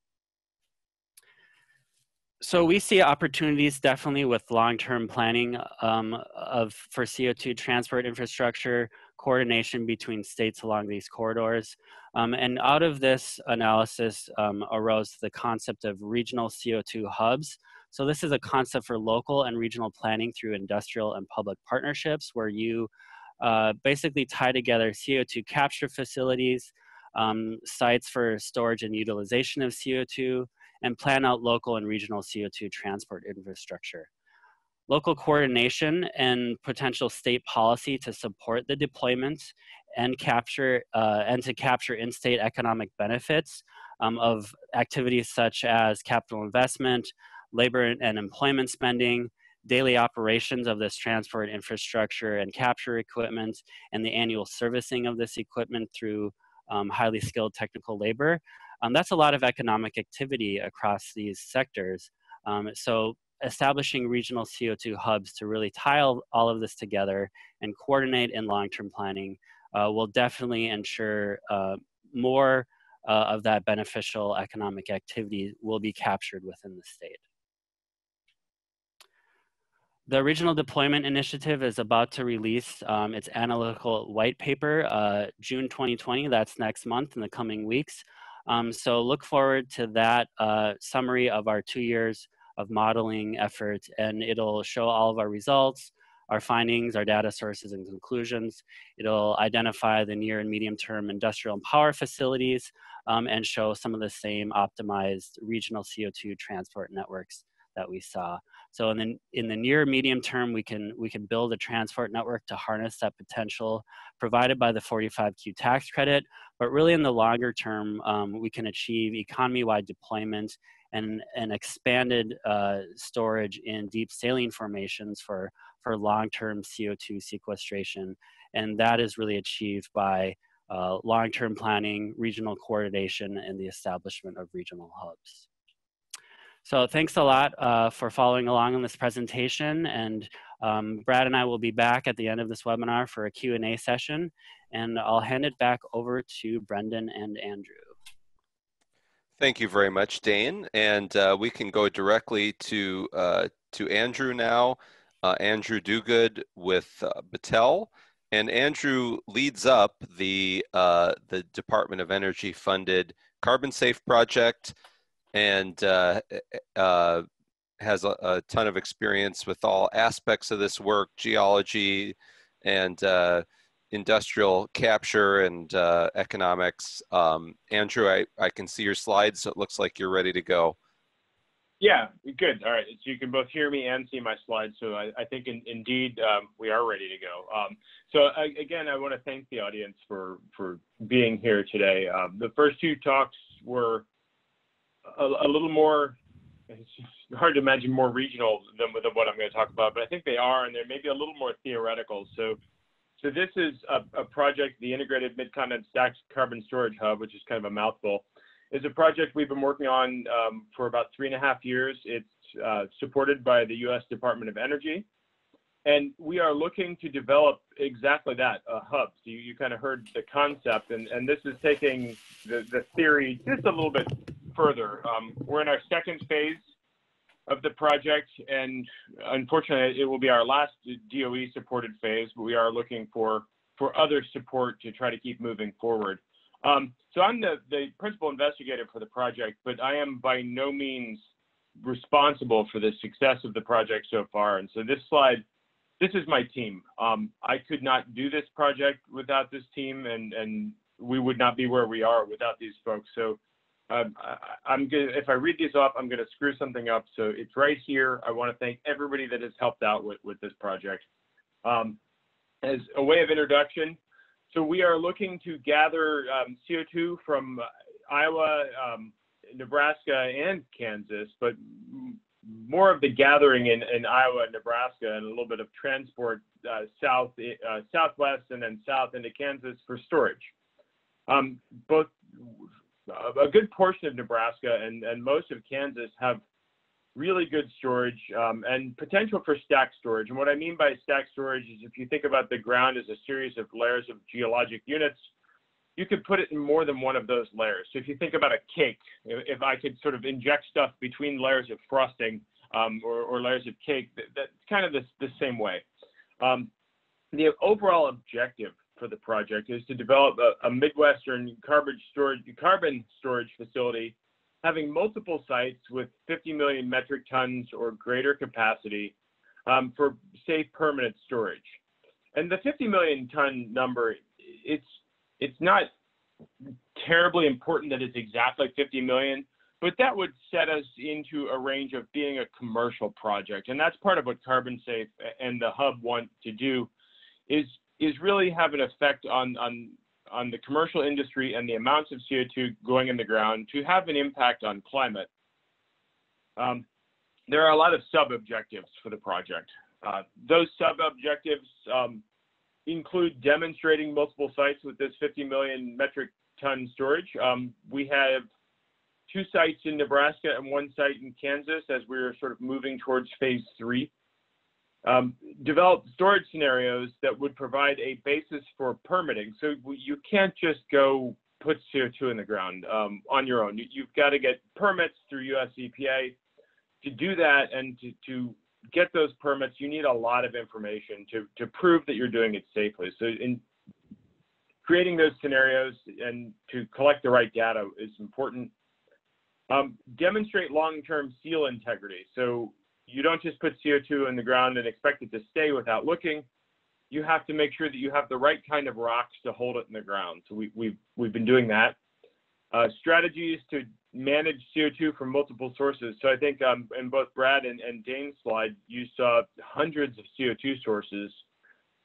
So we see opportunities definitely with long-term planning for CO2 transport infrastructure, coordination between states along these corridors. And out of this analysis arose the concept of regional CO2 hubs. So this is a concept for local and regional planning through industrial and public partnerships where you basically tie together CO2 capture facilities, sites for storage and utilization of CO2, and plan out local and regional CO2 transport infrastructure. Local coordination and potential state policy to support the deployment and capture in-state economic benefits of activities such as capital investment, labor and employment spending, daily operations of this transport infrastructure and capture equipment, and the annual servicing of this equipment through highly skilled technical labor. That's a lot of economic activity across these sectors. So establishing regional CO2 hubs to really tie all of this together and coordinate in long-term planning will definitely ensure more of that beneficial economic activity will be captured within the state. The Regional Deployment Initiative is about to release its analytical white paper June 2020, that's next month in the coming weeks. So look forward to that summary of our 2 years of modeling efforts, and it'll show all of our results, our findings, our data sources and conclusions. It'll identify the near and medium term industrial and power facilities and show some of the same optimized regional CO2 transport networks that we saw. So in the near medium term, we can build a transport network to harness that potential provided by the 45Q tax credit, but really in the longer term, we can achieve economy-wide deployment and expanded storage in deep saline formations for long-term CO2 sequestration. And that is really achieved by long-term planning, regional coordination, and the establishment of regional hubs. So thanks a lot for following along on this presentation, and Brad and I will be back at the end of this webinar for a Q&A session, and I'll hand it back over to Brendan and Andrew. Thank you very much, Dane, and we can go directly to Andrew now. Andrew Duguid with Battelle, and Andrew leads up the Department of Energy funded Carbon Safe project, and has a ton of experience with all aspects of this work, geology and industrial capture and economics. Andrew, I can see your slides, so it looks like you're ready to go. Yeah, good. All right, so you can both hear me and see my slides, so I think indeed we are ready to go. So again, I want to thank the audience for being here today. The first two talks were a little more, it's hard to imagine more regional than what I'm going to talk about, but I think they are, and they're maybe a little more theoretical. So this is a project, the Integrated Mid-Continent Stacked Carbon Storage Hub, which is kind of a mouthful. It's a project we've been working on for about 3.5 years. It's supported by the U.S. Department of Energy, and we are looking to develop exactly that, a hub. So you kind of heard the concept, and this is taking the theory just a little bit further. We're in our second phase of the project, and unfortunately it will be our last DOE supported phase, but we are looking for other support to try to keep moving forward. So I'm the principal investigator for the project, but I am by no means responsible for the success of the project so far. And so this slide, this is my team. I could not do this project without this team, and we would not be where we are without these folks. So I'm gonna, if I read these off, I'm gonna screw something up. So it's right here. I wanna thank everybody that has helped out with this project. As a way of introduction, so we are looking to gather CO2 from Iowa, Nebraska, and Kansas, but more of the gathering in Iowa, Nebraska, and a little bit of transport southwest and then south into Kansas for storage. Both a good portion of Nebraska and most of Kansas have really good storage and potential for stack storage. And what I mean by stack storage is if you think about the ground as a series of layers of geologic units, you could put it in more than one of those layers. So if you think about a cake, if I could sort of inject stuff between layers of frosting or layers of cake, that's kind of the same way. The overall objective for the project is to develop a Midwestern carbon storage facility having multiple sites with 50 million metric tons or greater capacity for safe permanent storage. And the 50 million ton number, it's not terribly important that it's exactly 50 million, but that would set us into a range of being a commercial project. And that's part of what Carbon Safe and the hub want to do is really have an effect on the commercial industry and the amounts of CO2 going in the ground to have an impact on climate. There are a lot of sub-objectives for the project. Those sub-objectives include demonstrating multiple sites with this 50 million metric ton storage. We have two sites in Nebraska and one site in Kansas as we're sort of moving towards phase 3. Develop storage scenarios that would provide a basis for permitting. So you can't just go put CO2 in the ground on your own. You've got to get permits through US EPA. To do that and to get those permits, you need a lot of information to prove that you're doing it safely. So in creating those scenarios and to collect the right data is important. Demonstrate long-term seal integrity. So you don't just put CO2 in the ground and expect it to stay without looking. You have to make sure that you have the right kind of rocks to hold it in the ground. So we've been doing that. Strategies to manage CO2 from multiple sources. So I think in both Brad and Dane's slide, you saw hundreds of CO2 sources.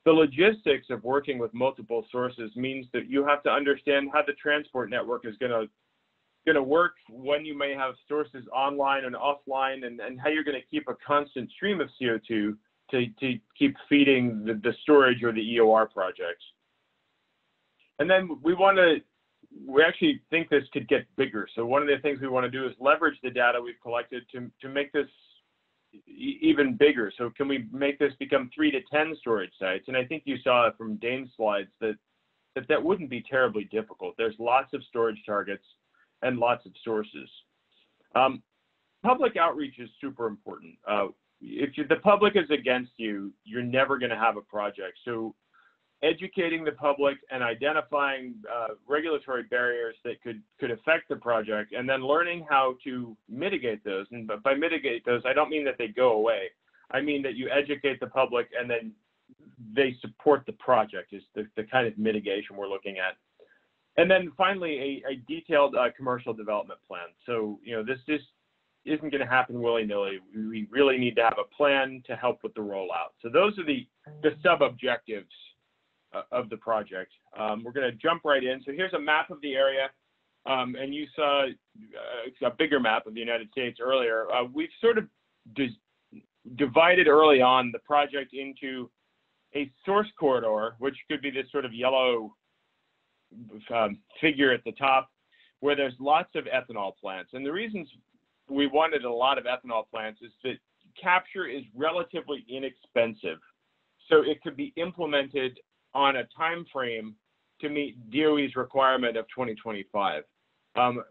The logistics of working with multiple sources means that you have to understand how the transport network is going to work, when you may have sources online and offline, and how you're going to keep a constant stream of CO2 to keep feeding the storage or the EOR projects. And then we actually think this could get bigger. So one of the things we want to do is leverage the data we've collected to make this even bigger. So can we make this become 3 to 10 storage sites? And I think you saw from Dane's slides that wouldn't be terribly difficult. There's lots of storage targets and lots of sources. Public outreach is super important. If the public is against you, you're never gonna have a project. So educating the public and identifying regulatory barriers that could affect the project, and then learning how to mitigate those. And by mitigate those, I don't mean that they go away. I mean that you educate the public and then they support the project is the kind of mitigation we're looking at. And then finally, a detailed commercial development plan. So, this just isn't going to happen willy-nilly. We really need to have a plan to help with the rollout. So those are the sub-objectives of the project. We're going to jump right in. So here's a map of the area. And you saw a bigger map of the United States earlier. We've sort of divided early on the project into a source corridor, which could be this sort of yellow figure at the top, where there's lots of ethanol plants. And the reasons we wanted a lot of ethanol plants is that capture is relatively inexpensive. So it could be implemented on a time frame to meet DOE's requirement of 2025.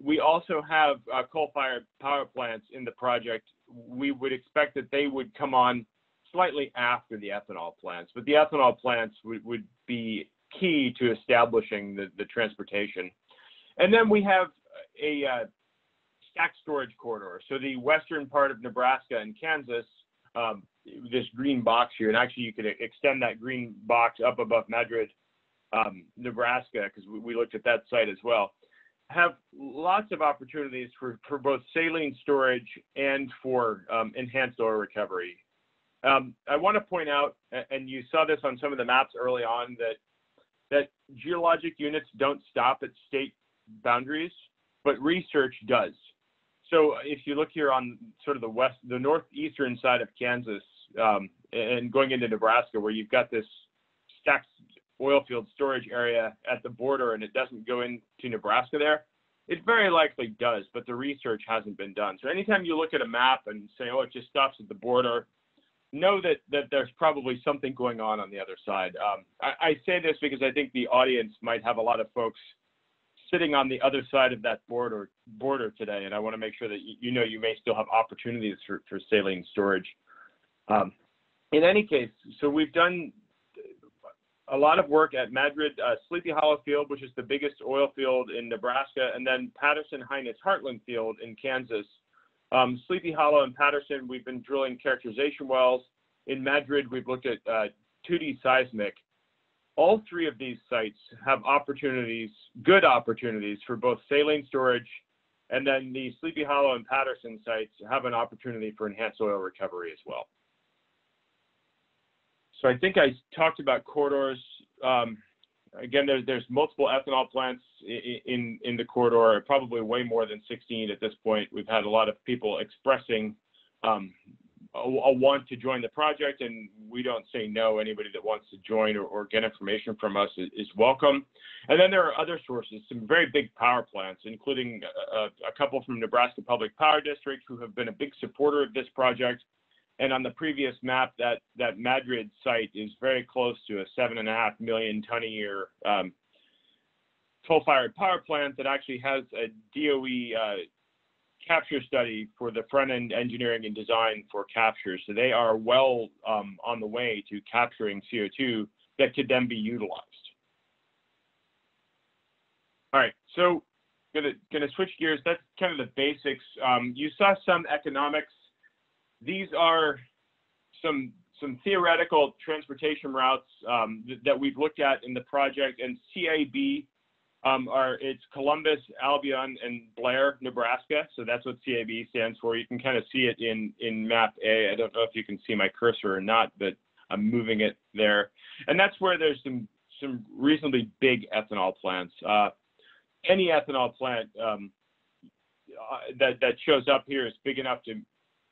We also have coal-fired power plants in the project. We would expect that they would come on slightly after the ethanol plants, but the ethanol plants would be key to establishing the transportation. And then we have a stack storage corridor. So the western part of Nebraska and Kansas, this green box here, and actually you could extend that green box up above Madrid, Nebraska, because we looked at that site as well, have lots of opportunities for both saline storage and for enhanced oil recovery. I want to point out, and you saw this on some of the maps early on, that geologic units don't stop at state boundaries, but research does. So if you look here on sort of the northeastern side of Kansas and going into Nebraska, where you've got this stacked oil field storage area at the border and it doesn't go into Nebraska there, it very likely does, but the research hasn't been done. So anytime you look at a map and say, oh, it just stops at the border, know that there's probably something going on the other side. I say this because I think the audience might have a lot of folks sitting on the other side of that border today, and I want to make sure that you know you may still have opportunities for saline storage. In any case, so we've done a lot of work at Madrid, Sleepy Hollow Field, which is the biggest oil field in Nebraska, and then Patterson Highness Heartland Field in Kansas. Sleepy Hollow and Patterson, we've been drilling characterization wells. In Madrid, we've looked at 2D seismic. All three of these sites have opportunities, good opportunities for both saline storage, and then the Sleepy Hollow and Patterson sites have an opportunity for enhanced oil recovery as well. So I think I talked about corridors. Again, there's multiple ethanol plants in the corridor, probably way more than 16 at this point. We've had a lot of people expressing a want to join the project, and we don't say no. Anybody that wants to join or get information from us is welcome. And then there are other sources, some very big power plants, including a couple from Nebraska Public Power District, who have been a big supporter of this project. And on the previous map, that Madrid site is very close to a 7.5 million ton a year coal-fired power plant that actually has a DOE capture study for the front-end engineering and design for capture. So they are well on the way to capturing CO2 that could then be utilized. All right, so gonna switch gears. That's kind of the basics. You saw some economics. These are some theoretical transportation routes that we've looked at in the project, and CAB it's Columbus, Albion, and Blair, Nebraska. So that's what CAB stands for. You can kind of see it in map A. I don't know if you can see my cursor or not, but I'm moving it there. And that's where there's some reasonably big ethanol plants. Any ethanol plant that shows up here is big enough to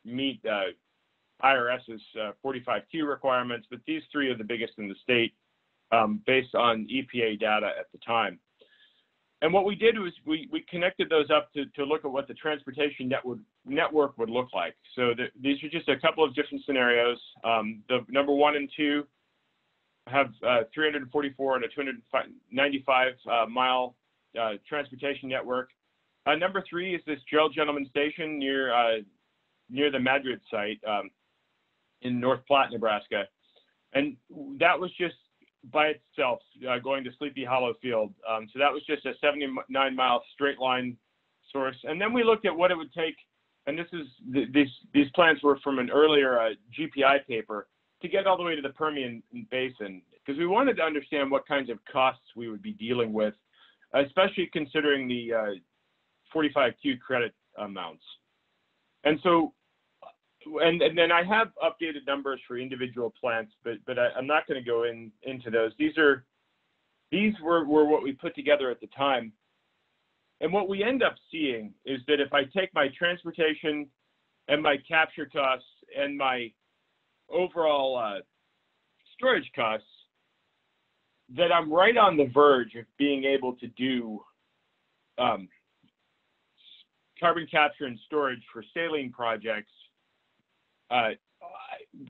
meet IRS's 45Q requirements, but these three are the biggest in the state based on EPA data at the time. And what we did was we connected those up to look at what the transportation network would look like. So these are just a couple of different scenarios. The number 1 and 2 have 344 and a 295 mile transportation network. Number 3 is this Gerald Gentleman Station near the Madrid site in North Platte, Nebraska. And that was just by itself going to Sleepy Hollow Field. So that was just a 79-mile straight line source. And then we looked at what it would take, and this is these plans were from an earlier GPI paper, to get all the way to the Permian Basin, because we wanted to understand what kinds of costs we would be dealing with, especially considering the 45Q credit amounts. And so, and then I have updated numbers for individual plants, but I'm not going to go into those. These were what we put together at the time. And what we end up seeing is that if I take my transportation and my capture costs and my overall storage costs, that I'm right on the verge of being able to do carbon capture and storage for saline projects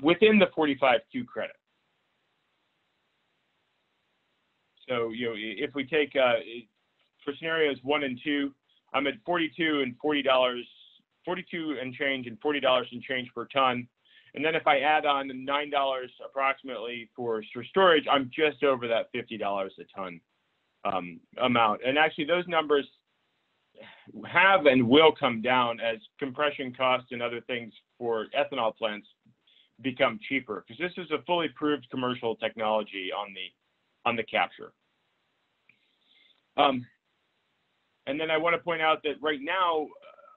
within the 45Q credit. So, you know, if we take for scenarios 1 and 2, I'm at $42 and change per ton. And then if I add on the $9 approximately for storage, I'm just over that $50 a ton amount. And actually those numbers have and will come down as compression costs and other things for ethanol plants become cheaper, because this is a fully proved commercial technology on the capture. And then I want to point out that right now,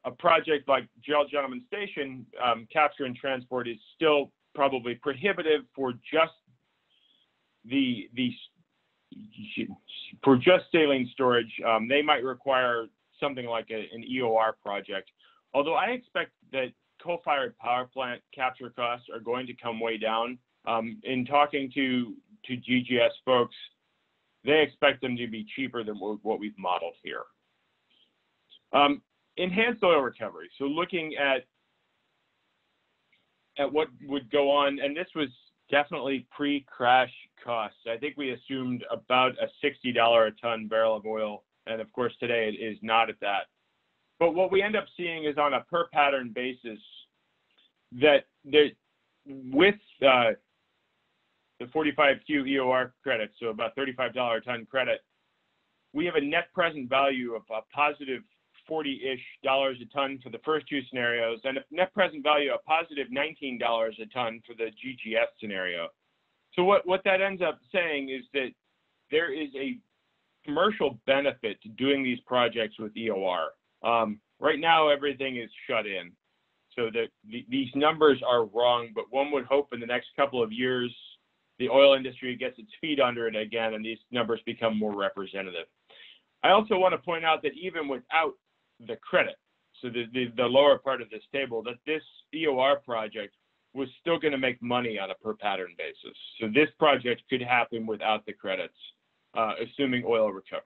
a project like Gerald Gentleman Station capture and transport is still probably prohibitive for just saline storage. They might require something like an EOR project. Although I expect that coal-fired power plant capture costs are going to come way down. In talking to GGS folks, they expect them to be cheaper than what we've modeled here. Enhanced oil recovery. So looking at what would go on, and this was definitely pre-crash costs. I think we assumed about a $60 a ton barrel of oil, and of course today it is not at that. But what we end up seeing is on a per pattern basis that with the 45Q EOR credit, so about $35 a ton credit, we have a net present value of a positive $40-ish a ton for the first two scenarios, and a net present value of positive $19 a ton for the GGS scenario. So what that ends up saying is that there is a commercial benefit to doing these projects with EOR. Right now, everything is shut in. So these numbers are wrong, but one would hope in the next couple of years, the oil industry gets its feet under it again, and these numbers become more representative. I also want to point out that even without the credit, so the lower part of this table, that this EOR project was still going to make money on a per pattern basis. So this project could happen without the credits, assuming oil recovers.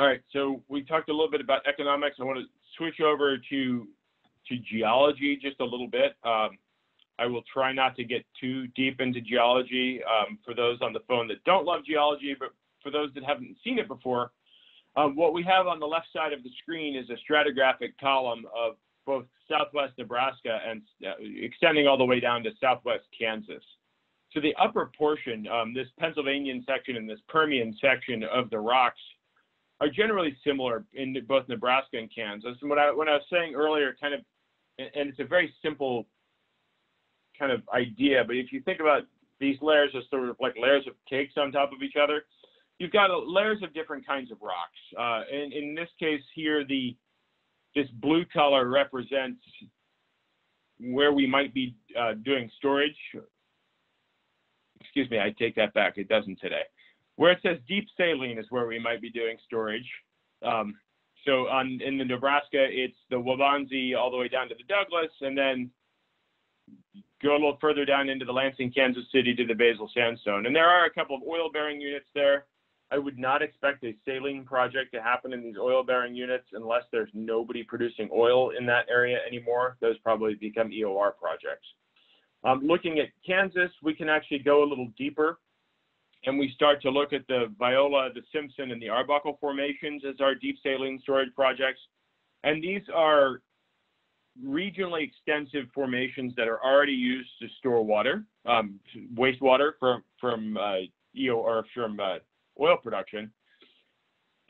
All right, so we talked a little bit about economics. I want to switch over to geology just a little bit. I will try not to get too deep into geology for those on the phone that don't love geology, but for those that haven't seen it before, what we have on the left side of the screen is a stratigraphic column of both southwest Nebraska and extending all the way down to southwest Kansas. So the upper portion, this Pennsylvanian section and this Permian section of the rocks are generally similar in both Nebraska and Kansas. And what I was saying earlier, kind of, and it's a very simple kind of idea, but if you think about these layers as sort of like layers of cakes on top of each other, you've got layers of different kinds of rocks. In this case here, this blue color represents where we might be doing storage. Excuse me, I take that back, it doesn't today. Where it says deep saline is where we might be doing storage. So in the Nebraska, it's the Wabansie all the way down to the Douglas, and then go a little further down into the Lansing, Kansas City to the Basal Sandstone. And there are a couple of oil-bearing units there. I would not expect a saline project to happen in these oil-bearing units unless there's nobody producing oil in that area anymore. Those probably become EOR projects. Looking at Kansas, we can actually go a little deeper, and we start to look at the Viola, the Simpson, and the Arbuckle formations as our deep saline storage projects. And these are regionally extensive formations that are already used to store water, wastewater from oil production,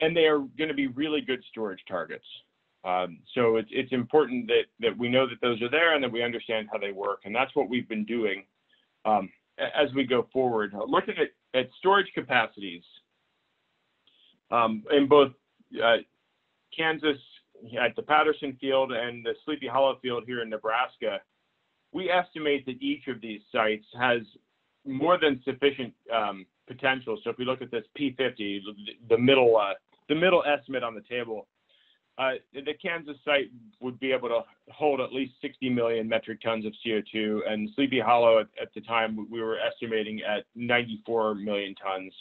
and they are going to be really good storage targets. So it's important that we know that those are there and that we understand how they work, and that's what we've been doing as we go forward. Looking at storage capacities in both Kansas at the Patterson Field and the Sleepy Hollow Field here in Nebraska, we estimate that each of these sites has more than sufficient potential. So if we look at this P50, the middle estimate on the table, the Kansas site would be able to hold at least 60 million metric tons of CO2, and Sleepy Hollow at the time we were estimating at 94 million tons.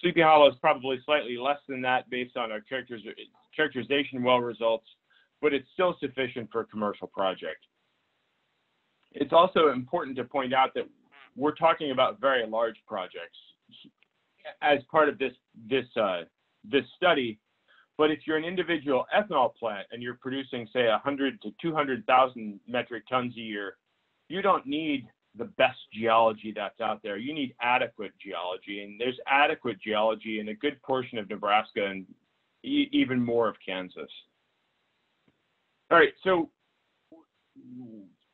Sleepy Hollow is probably slightly less than that based on our characterization well results, but it's still sufficient for a commercial project. It's also important to point out that we're talking about very large projects. As part of this study, But if you're an individual ethanol plant and you're producing, say, 100 to 200,000 metric tons a year, you don't need the best geology that's out there. You need adequate geology, and there's adequate geology in a good portion of Nebraska and even more of Kansas. All right, so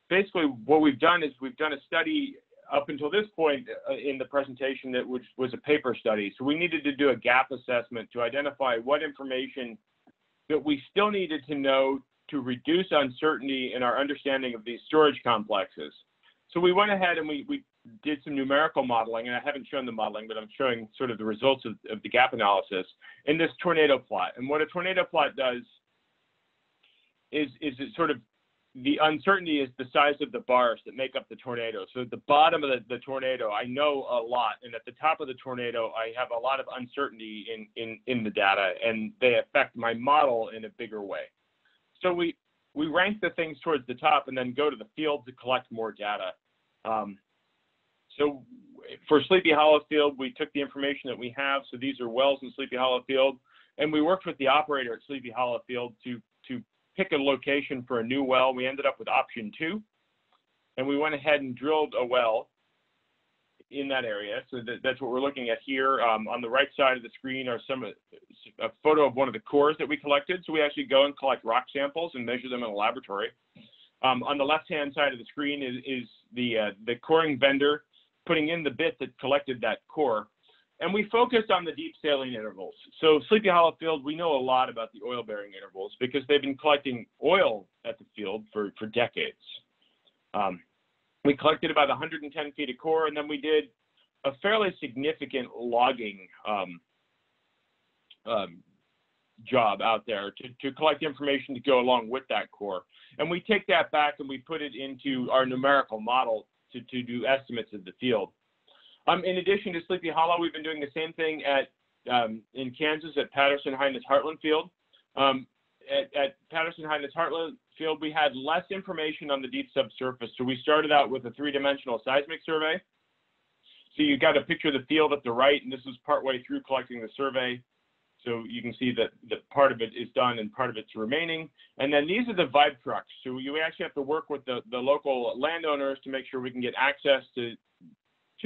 basically what we've done is we've done a study up until this point in the presentation that was a paper study. So we needed to do a gap assessment to identify what information that we still needed to know to reduce uncertainty in our understanding of these storage complexes. So we went ahead and we did some numerical modeling, and I haven't shown the modeling, but I'm showing sort of the results of the gap analysis in this tornado plot. And what a tornado plot does is it sort of, the uncertainty is the size of the bars that make up the tornado. So at the bottom of the tornado, I know a lot. And at the top of the tornado, I have a lot of uncertainty in the data, and they affect my model in a bigger way. So we rank the things towards the top and then go to the field to collect more data. So for Sleepy Hollow Field, we took the information that we have. So these are wells in Sleepy Hollow Field. And we worked with the operator at Sleepy Hollow Field to pick a location for a new well. We ended up with option 2, and we went ahead and drilled a well in that area. So that's what we're looking at here. On the right side of the screen are a photo of one of the cores that we collected. So we actually go and collect rock samples and measure them in a laboratory. On the left-hand side of the screen is the coring vendor putting in the bit that collected that core. And we focused on the deep saline intervals. So Sleepy Hollow Field, we know a lot about the oil bearing intervals because they've been collecting oil at the field for decades. We collected about 110 feet of core, and then we did a fairly significant logging job out there to collect information to go along with that core. And we take that back and we put it into our numerical model to do estimates of the field. In addition to Sleepy Hollow, we've been doing the same thing in Kansas at Patterson Highness Heartland Field. At Patterson Highness Heartland Field, we had less information on the deep subsurface. So we started out with a 3-dimensional seismic survey. So you got a picture of the field at the right, and this is partway through collecting the survey. So you can see that the part of it is done and part of it's remaining. And then these are the vibe trucks. So you actually have to work with the local landowners to make sure we can get access to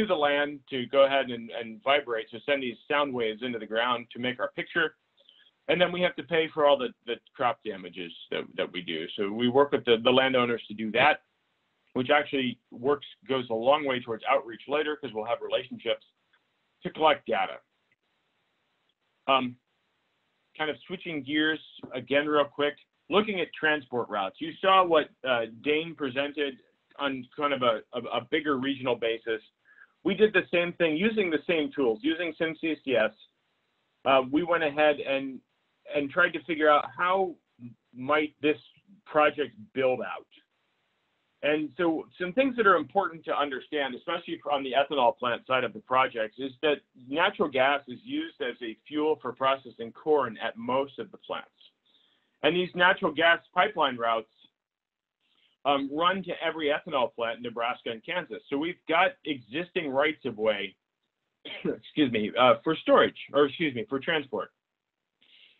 the land to go ahead and vibrate, so send these sound waves into the ground to make our picture. And then we have to pay for all the crop damages that we do. So we work with the landowners to do that, which actually goes a long way towards outreach later because we'll have relationships to collect data. Kind of switching gears again real quick, looking at transport routes. You saw what Dane presented on kind of a bigger regional basis. We did the same thing using the same tools, using SimCCS. We went ahead and tried to figure out how might this project build out. And so some things that are important to understand, especially on the ethanol plant side of the projects, is that natural gas is used as a fuel for processing corn at most of the plants. And these natural gas pipeline routes run to every ethanol plant in Nebraska and Kansas. So we've got existing rights of way, excuse me, for storage, or excuse me, for transport.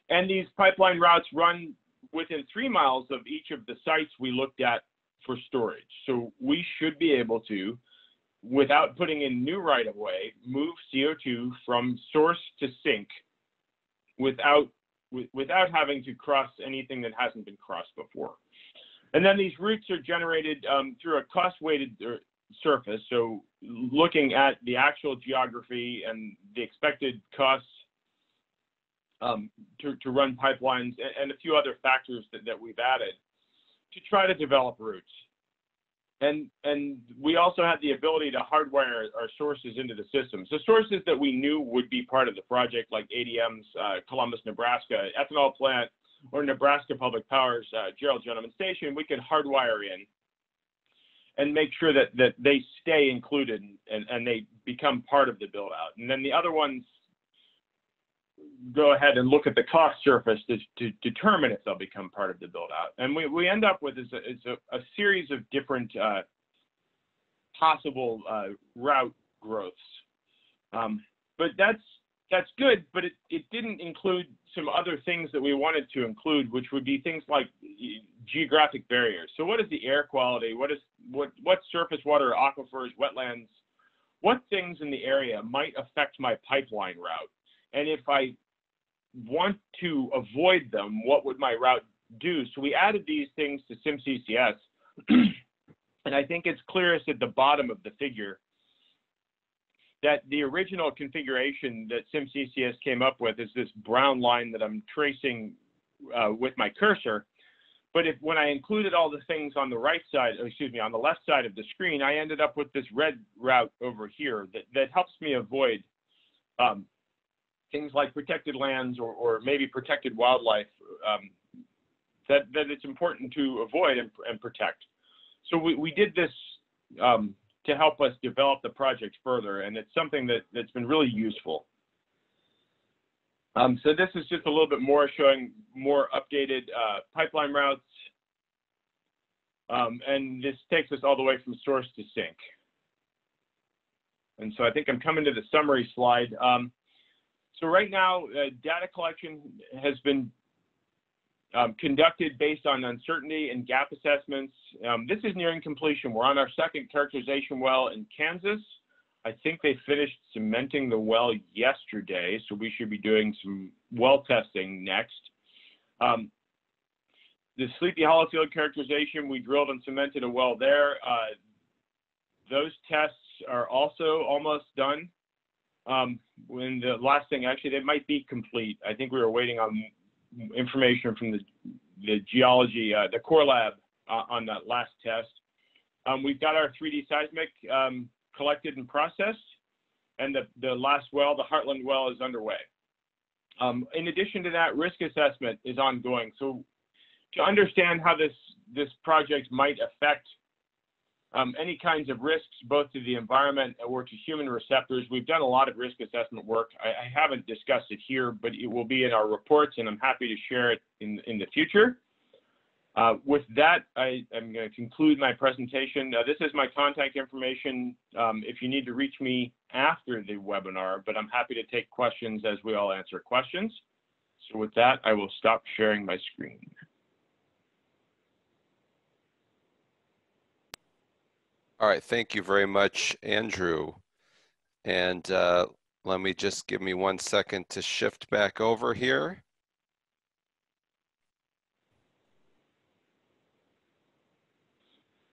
And these pipeline routes run within 3 miles of each of the sites we looked at for storage. So we should be able to, without putting in new right of way, move CO2 from source to sink without having to cross anything that hasn't been crossed before. And then these routes are generated through a cost-weighted surface, so looking at the actual geography and the expected costs to run pipelines and a few other factors that we've added to try to develop routes. And we also had the ability to hardwire our sources into the system. So sources that we knew would be part of the project, like ADM's Columbus, Nebraska ethanol plant, or Nebraska Public Power's Gerald Gentleman Station, we can hardwire in and make sure that they stay included and they become part of the build out. And then the other ones go ahead and look at the cost surface to determine if they'll become part of the build out. And we end up with is a series of different possible route growths. But that's that's good, but it didn't include some other things that we wanted to include, which would be things like geographic barriers. So what is the air quality? What surface water, aquifers, wetlands, what things in the area might affect my pipeline route? And if I want to avoid them, what would my route do? So we added these things to SimCCS, and I think it's clearest at the bottom of the figure that the original configuration that SimCCS came up with is this brown line that I'm tracing with my cursor. But when I included all the things on the right side, on the left side of the screen, I ended up with this red route over here that helps me avoid things like protected lands or maybe protected wildlife that it's important to avoid and protect. So we did this to help us develop the project further, and it's something that's been really useful. So this is just a little bit more showing more updated pipeline routes. And this takes us all the way from source to sink. And so I think I'm coming to the summary slide. So right now, data collection has been conducted based on uncertainty and gap assessments. This is nearing completion. We're on our second characterization well in Kansas. I think they finished cementing the well yesterday, so we should be doing some well testing next. The Sleepy Hollow Field characterization, we drilled and cemented a well there. Those tests are also almost done. When the last thing, actually, they might be complete. I think we were waiting on information from the geology, the core lab on that last test. We've got our 3D seismic collected and processed, and the last well, the Heartland well, is underway. In addition to that, risk assessment is ongoing. So to understand how this project might affect any kinds of risks, both to the environment or to human receptors, we've done a lot of risk assessment work. I haven't discussed it here, but it will be in our reports, and I'm happy to share it in the future. With that, I'm going to conclude my presentation. This is my contact information if you need to reach me after the webinar, but I'm happy to take questions as we all answer questions. So with that, I will stop sharing my screen. All right, thank you very much, Andrew. And let me just give me 1 second to shift back over here.